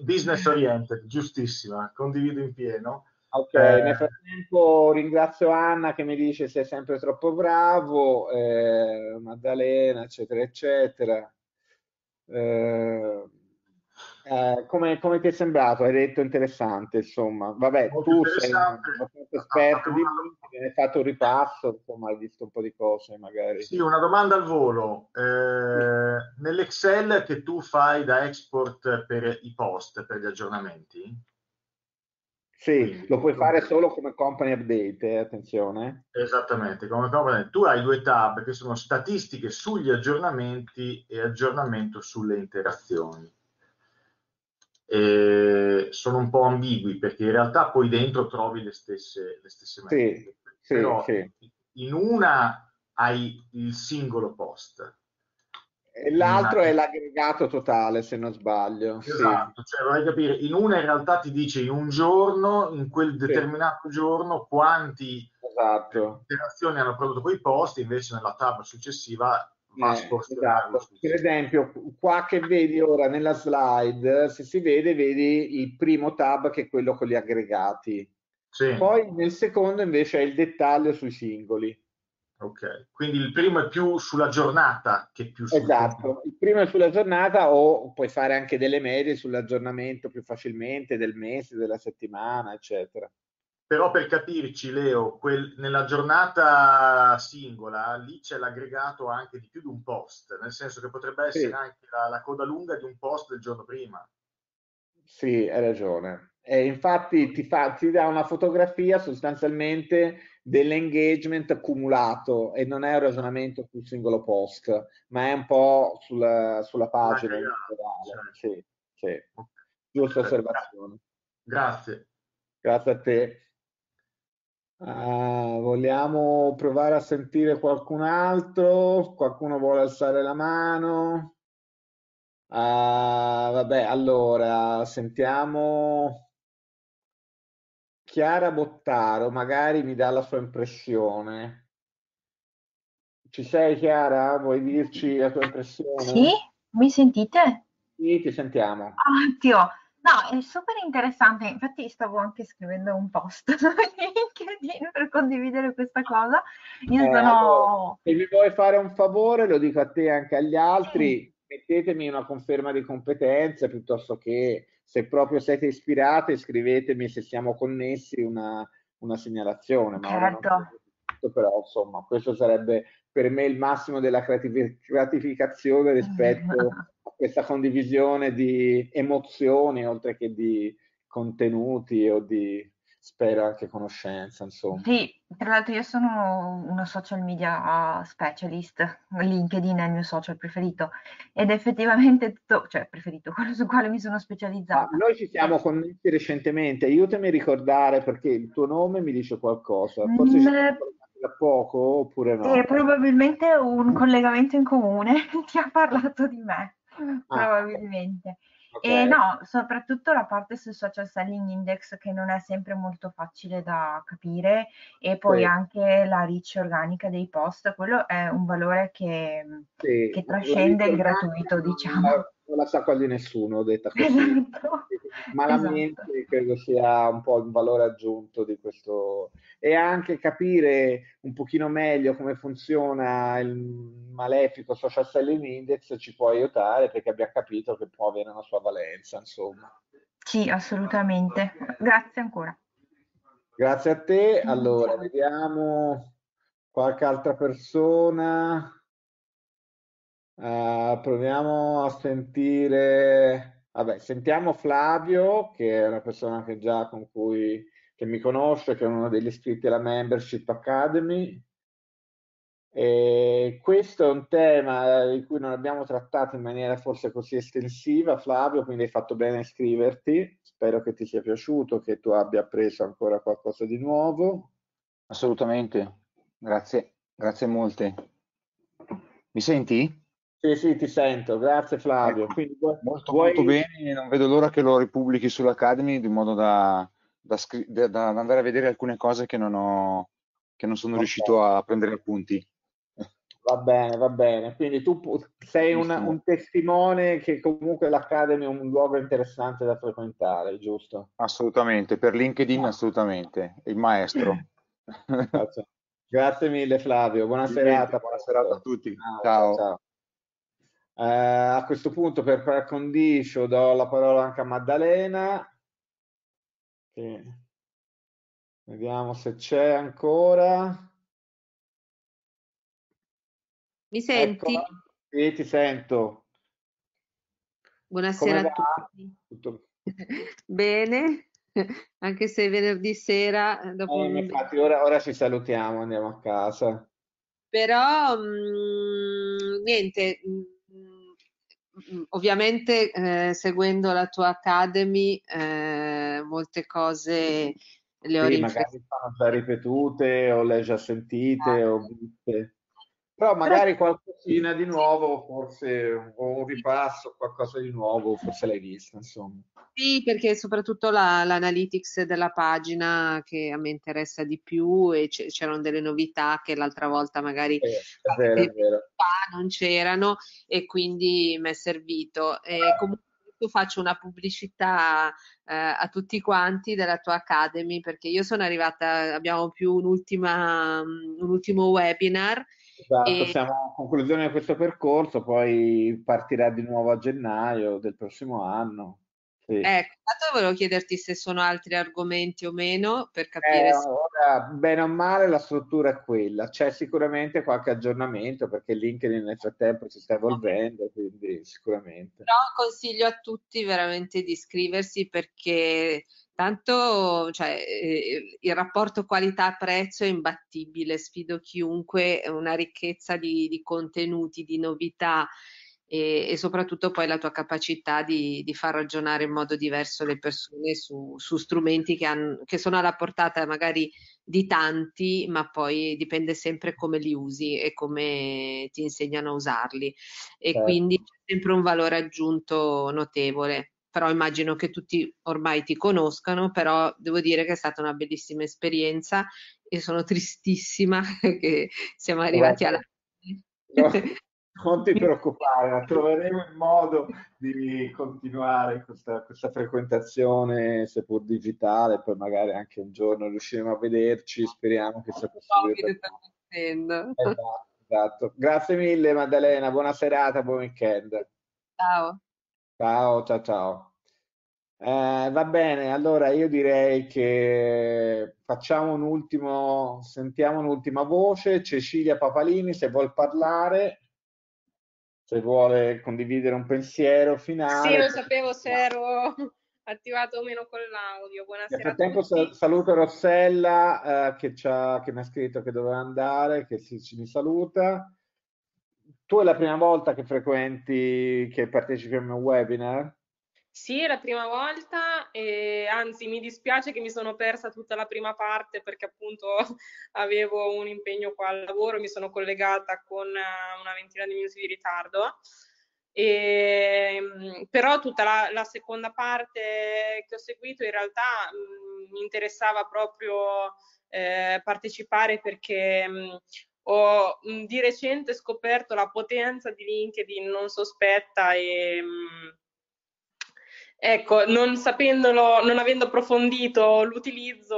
business oriented, giustissima, condivido in pieno. Ok, eh, nel frattempo ringrazio Anna che mi dice sei sempre troppo bravo, eh, Maddalena, eccetera, eccetera. Eh, eh, come, come ti è sembrato? Hai detto interessante, insomma. Vabbè, molto tu sei molto esperto, ah, di domanda... hai fatto un ripasso, insomma, hai visto un po' di cose magari. Sì, una domanda al volo. Eh, sì. Nell'Excel che tu fai da export per i post, per gli aggiornamenti? Sì, lo puoi fare solo come company update, eh, attenzione. Esattamente, come company update. Tu hai due tab che sono statistiche sugli aggiornamenti e aggiornamento sulle interazioni. E sono un po' ambigui perché in realtà poi dentro trovi le stesse, le stesse materie. Sì, però sì, in una hai il singolo post. L'altro è l'aggregato totale, se non sbaglio. Esatto, sì, cioè vorrei capire, in una in realtà ti dice in un giorno, in quel determinato sì, giorno, quanti esatto, interazioni hanno prodotto quei post, invece nella tab successiva va eh, a sposterarlo. Esatto. Per esempio, qua che vedi ora nella slide, se si vede, vedi il primo tab che è quello con gli aggregati. Sì. Poi nel secondo invece è il dettaglio sui singoli. Ok, quindi il primo è più sulla giornata che più sul esatto, tempo. Il primo è sulla giornata, o puoi fare anche delle medie sull'aggiornamento più facilmente del mese, della settimana, eccetera. Però per capirci, Leo, quel, nella giornata singola lì c'è l'aggregato anche di più di un post, nel senso che potrebbe essere sì, anche la, la coda lunga di un post del giorno prima. Sì, hai ragione. E infatti ti, fa, ti dà una fotografia sostanzialmente dell'engagement accumulato e non è un ragionamento sul singolo post, ma è un po' sulla, sulla pagina. Ah, sì, sì, sì. Giusta osservazione. Grazie. Grazie a te. Uh, vogliamo provare a sentire qualcun altro? Qualcuno vuole alzare la mano? Uh, vabbè, allora sentiamo... Chiara Bottaro, magari mi dà la sua impressione. Ci sei, Chiara? Vuoi dirci la tua impressione? Sì, mi sentite? Sì, ti sentiamo. Ottimo. No, è super interessante. Infatti stavo anche scrivendo un post su LinkedIn per condividere questa cosa. Io eh, sono... allora, se mi vuoi fare un favore, lo dico a te e anche agli altri, sì, mettetemi una conferma di competenze piuttosto che... Se proprio siete ispirate, scrivetemi, se siamo connessi, una, una segnalazione. Ma certo. Non so, però, insomma, questo sarebbe per me il massimo della gratificazione rispetto a questa condivisione di emozioni, oltre che di contenuti o di, spero, anche conoscenza, insomma. Sì, tra l'altro io sono una social media specialist, LinkedIn è il mio social preferito ed effettivamente tutto, cioè preferito, quello sul quale mi sono specializzata. Ah, noi ci siamo connessi recentemente, aiutami a ricordare perché il tuo nome mi dice qualcosa, forse mm, ci siamo parlati da poco oppure no? Eh, probabilmente un collegamento in comune ti ha parlato di me, ah, probabilmente. Okay. E no, soprattutto la parte sul Social Selling Index che non è sempre molto facile da capire e poi sì, anche la reach organica dei post, quello è un valore che, sì, che trascende il gratuito, diciamo. Non la sa quasi nessuno, ho detto così. Esatto. Malamente esatto, credo sia un po' un valore aggiunto di questo. E anche capire un pochino meglio come funziona il malefico Social Selling Index ci può aiutare perché abbiamo capito che può avere una sua valenza, insomma. Sì, assolutamente. Grazie ancora. Grazie a te. Allora, vediamo qualche altra persona. Uh, proviamo a sentire, vabbè, sentiamo Flavio, che è una persona che già con cui che mi conosce, che è uno degli iscritti alla Membership Academy. E questo è un tema di cui non abbiamo trattato in maniera forse così estensiva, Flavio, quindi hai fatto bene a iscriverti. Spero che ti sia piaciuto, che tu abbia appreso ancora qualcosa di nuovo. Assolutamente, grazie, grazie molte. Mi senti? Sì, sì, ti sento, grazie Flavio. Quindi, molto, vuoi... molto bene, non vedo l'ora che lo ripubblichi sull'Academy, in modo da, da, da, da andare a vedere alcune cose che non, ho, che non sono okay, riuscito a prendere appunti. Va bene, va bene. Quindi tu sei un, un testimone che comunque l'Academy è un luogo interessante da frequentare, giusto? Assolutamente, per LinkedIn assolutamente, il maestro. Grazie mille Flavio, buona sì, serata. Buona serata a tutti. Ah, ciao. ciao. Eh, a questo punto per par condicio do la parola anche a Maddalena. Sì. Vediamo se c'è ancora. Mi senti? Ecco, sì, ti sento. Buonasera a tutti. Tutto... Bene, anche se è venerdì sera. Dopo eh, infatti, un... ora, ora ci salutiamo, andiamo a casa. Però, mh, niente, mh, ovviamente eh, seguendo la tua Academy, eh, molte cose le ho sì, magari sono già ripetute o le hai già sentite ah, o viste. Però magari qualcosina di nuovo, forse o un ripasso, qualcosa di nuovo, forse l'hai vista, insomma. Sì, perché soprattutto la, l'analytics della pagina che a me interessa di più e c'erano delle novità che l'altra volta magari eh, è vero, è vero. non c'erano e quindi mi è servito. E comunque faccio una pubblicità eh, a tutti quanti della tua Academy perché io sono arrivata, abbiamo più un'ultima, un ultimo webinar. Esatto, e... siamo a conclusione di questo percorso, poi partirà di nuovo a gennaio del prossimo anno. Sì. Ecco, intanto volevo chiederti se sono altri argomenti o meno per capire. Eh, se... ora, bene o male la struttura è quella, c'è sicuramente qualche aggiornamento perché LinkedIn nel frattempo si sta evolvendo, quindi sicuramente. Però consiglio a tutti veramente di iscriversi perché... Tanto cioè, il rapporto qualità-prezzo è imbattibile, sfido chiunque, è una ricchezza di, di contenuti, di novità e, e soprattutto poi la tua capacità di, di far ragionare in modo diverso le persone su, su strumenti che, hanno, che sono alla portata magari di tanti, ma poi dipende sempre come li usi e come ti insegnano a usarli e certo. Quindi c'è sempre un valore aggiunto notevole. Però immagino che tutti ormai ti conoscano, però devo dire che è stata una bellissima esperienza e sono tristissima che siamo arrivati alla fine. No, non ti preoccupare, troveremo il modo di continuare questa, questa frequentazione, seppur digitale, poi magari anche un giorno riusciremo a vederci, speriamo che sia possibile. Esatto, esatto. Grazie mille Maddalena, buona serata, buon weekend. Ciao. Ciao, ciao, ciao. Eh, va bene, allora io direi che facciamo un ultimo, sentiamo un'ultima voce. Cecilia Papalini, se vuol parlare, se vuole condividere un pensiero finale. Sì, non sapevo se ero attivato o meno con l'audio. Buonasera. Nel frattempo sal saluto Rossella eh, che, che mi ha scritto che doveva andare, che si, ci, mi saluta. Tu è la prima volta che frequenti, che partecipi a un webinar? Sì, è la prima volta e anzi mi dispiace che mi sono persa tutta la prima parte perché appunto avevo un impegno qua al lavoro, mi sono collegata con una ventina di minuti di ritardo. E, però tutta la, la seconda parte che ho seguito in realtà mh, mi interessava proprio eh, partecipare perché... Mh, Ho di recente scoperto la potenza di LinkedIn non sospetta e ecco, non sapendolo, non avendo approfondito l'utilizzo,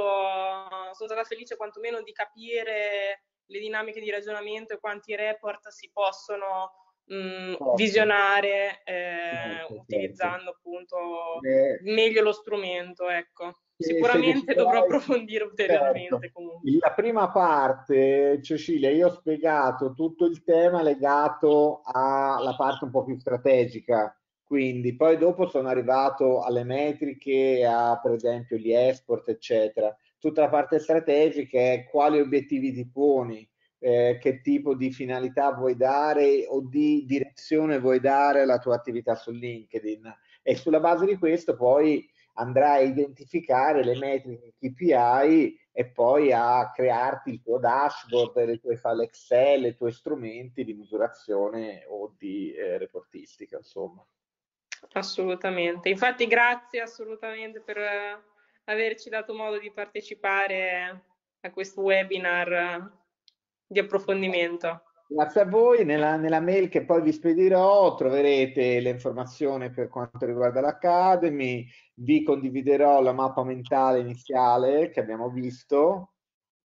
sono stata felice quantomeno di capire le dinamiche di ragionamento e quanti report si possono mh, visionare eh, utilizzando appunto meglio lo strumento, ecco. Sicuramente dovrò approfondire ulteriormente. Certo. Comunque. La prima parte, Cecilia, io ho spiegato tutto il tema legato alla parte un po' più strategica, quindi poi dopo sono arrivato alle metriche, a per esempio gli export, eccetera. Tutta la parte strategica è quali obiettivi ti poni, eh, che tipo di finalità vuoi dare o di direzione vuoi dare alla tua attività su LinkedIn e sulla base di questo poi andrai a identificare le metriche K P I e poi a crearti il tuo dashboard, le tue file Excel, i tuoi strumenti di misurazione o di eh, reportistica, insomma. Assolutamente. Infatti grazie assolutamente per averci dato modo di partecipare a questo webinar di approfondimento. Grazie a voi, nella, nella mail che poi vi spedirò troverete le informazioni per quanto riguarda l'Academy, vi condividerò la mappa mentale iniziale che abbiamo visto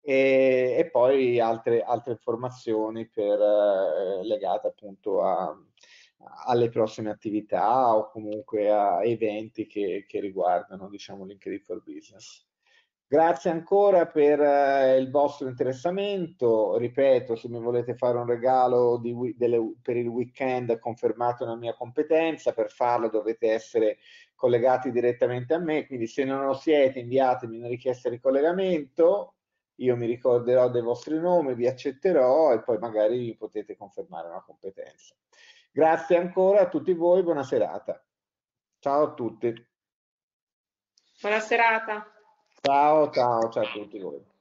e, e poi altre, altre informazioni per, eh, legate appunto a, alle prossime attività o comunque a eventi che, che riguardano diciamo LinkedIn for Business. Grazie ancora per eh, il vostro interessamento, ripeto, se mi volete fare un regalo di, delle, per il weekend confermate una mia competenza, per farlo dovete essere collegati direttamente a me, quindi se non lo siete inviatemi una richiesta di collegamento, io mi ricorderò dei vostri nomi, vi accetterò e poi magari vi potete confermare una competenza. Grazie ancora a tutti voi, buona serata. Ciao a tutti. Buona serata. Ciao, ciao, ciao a tutti voi.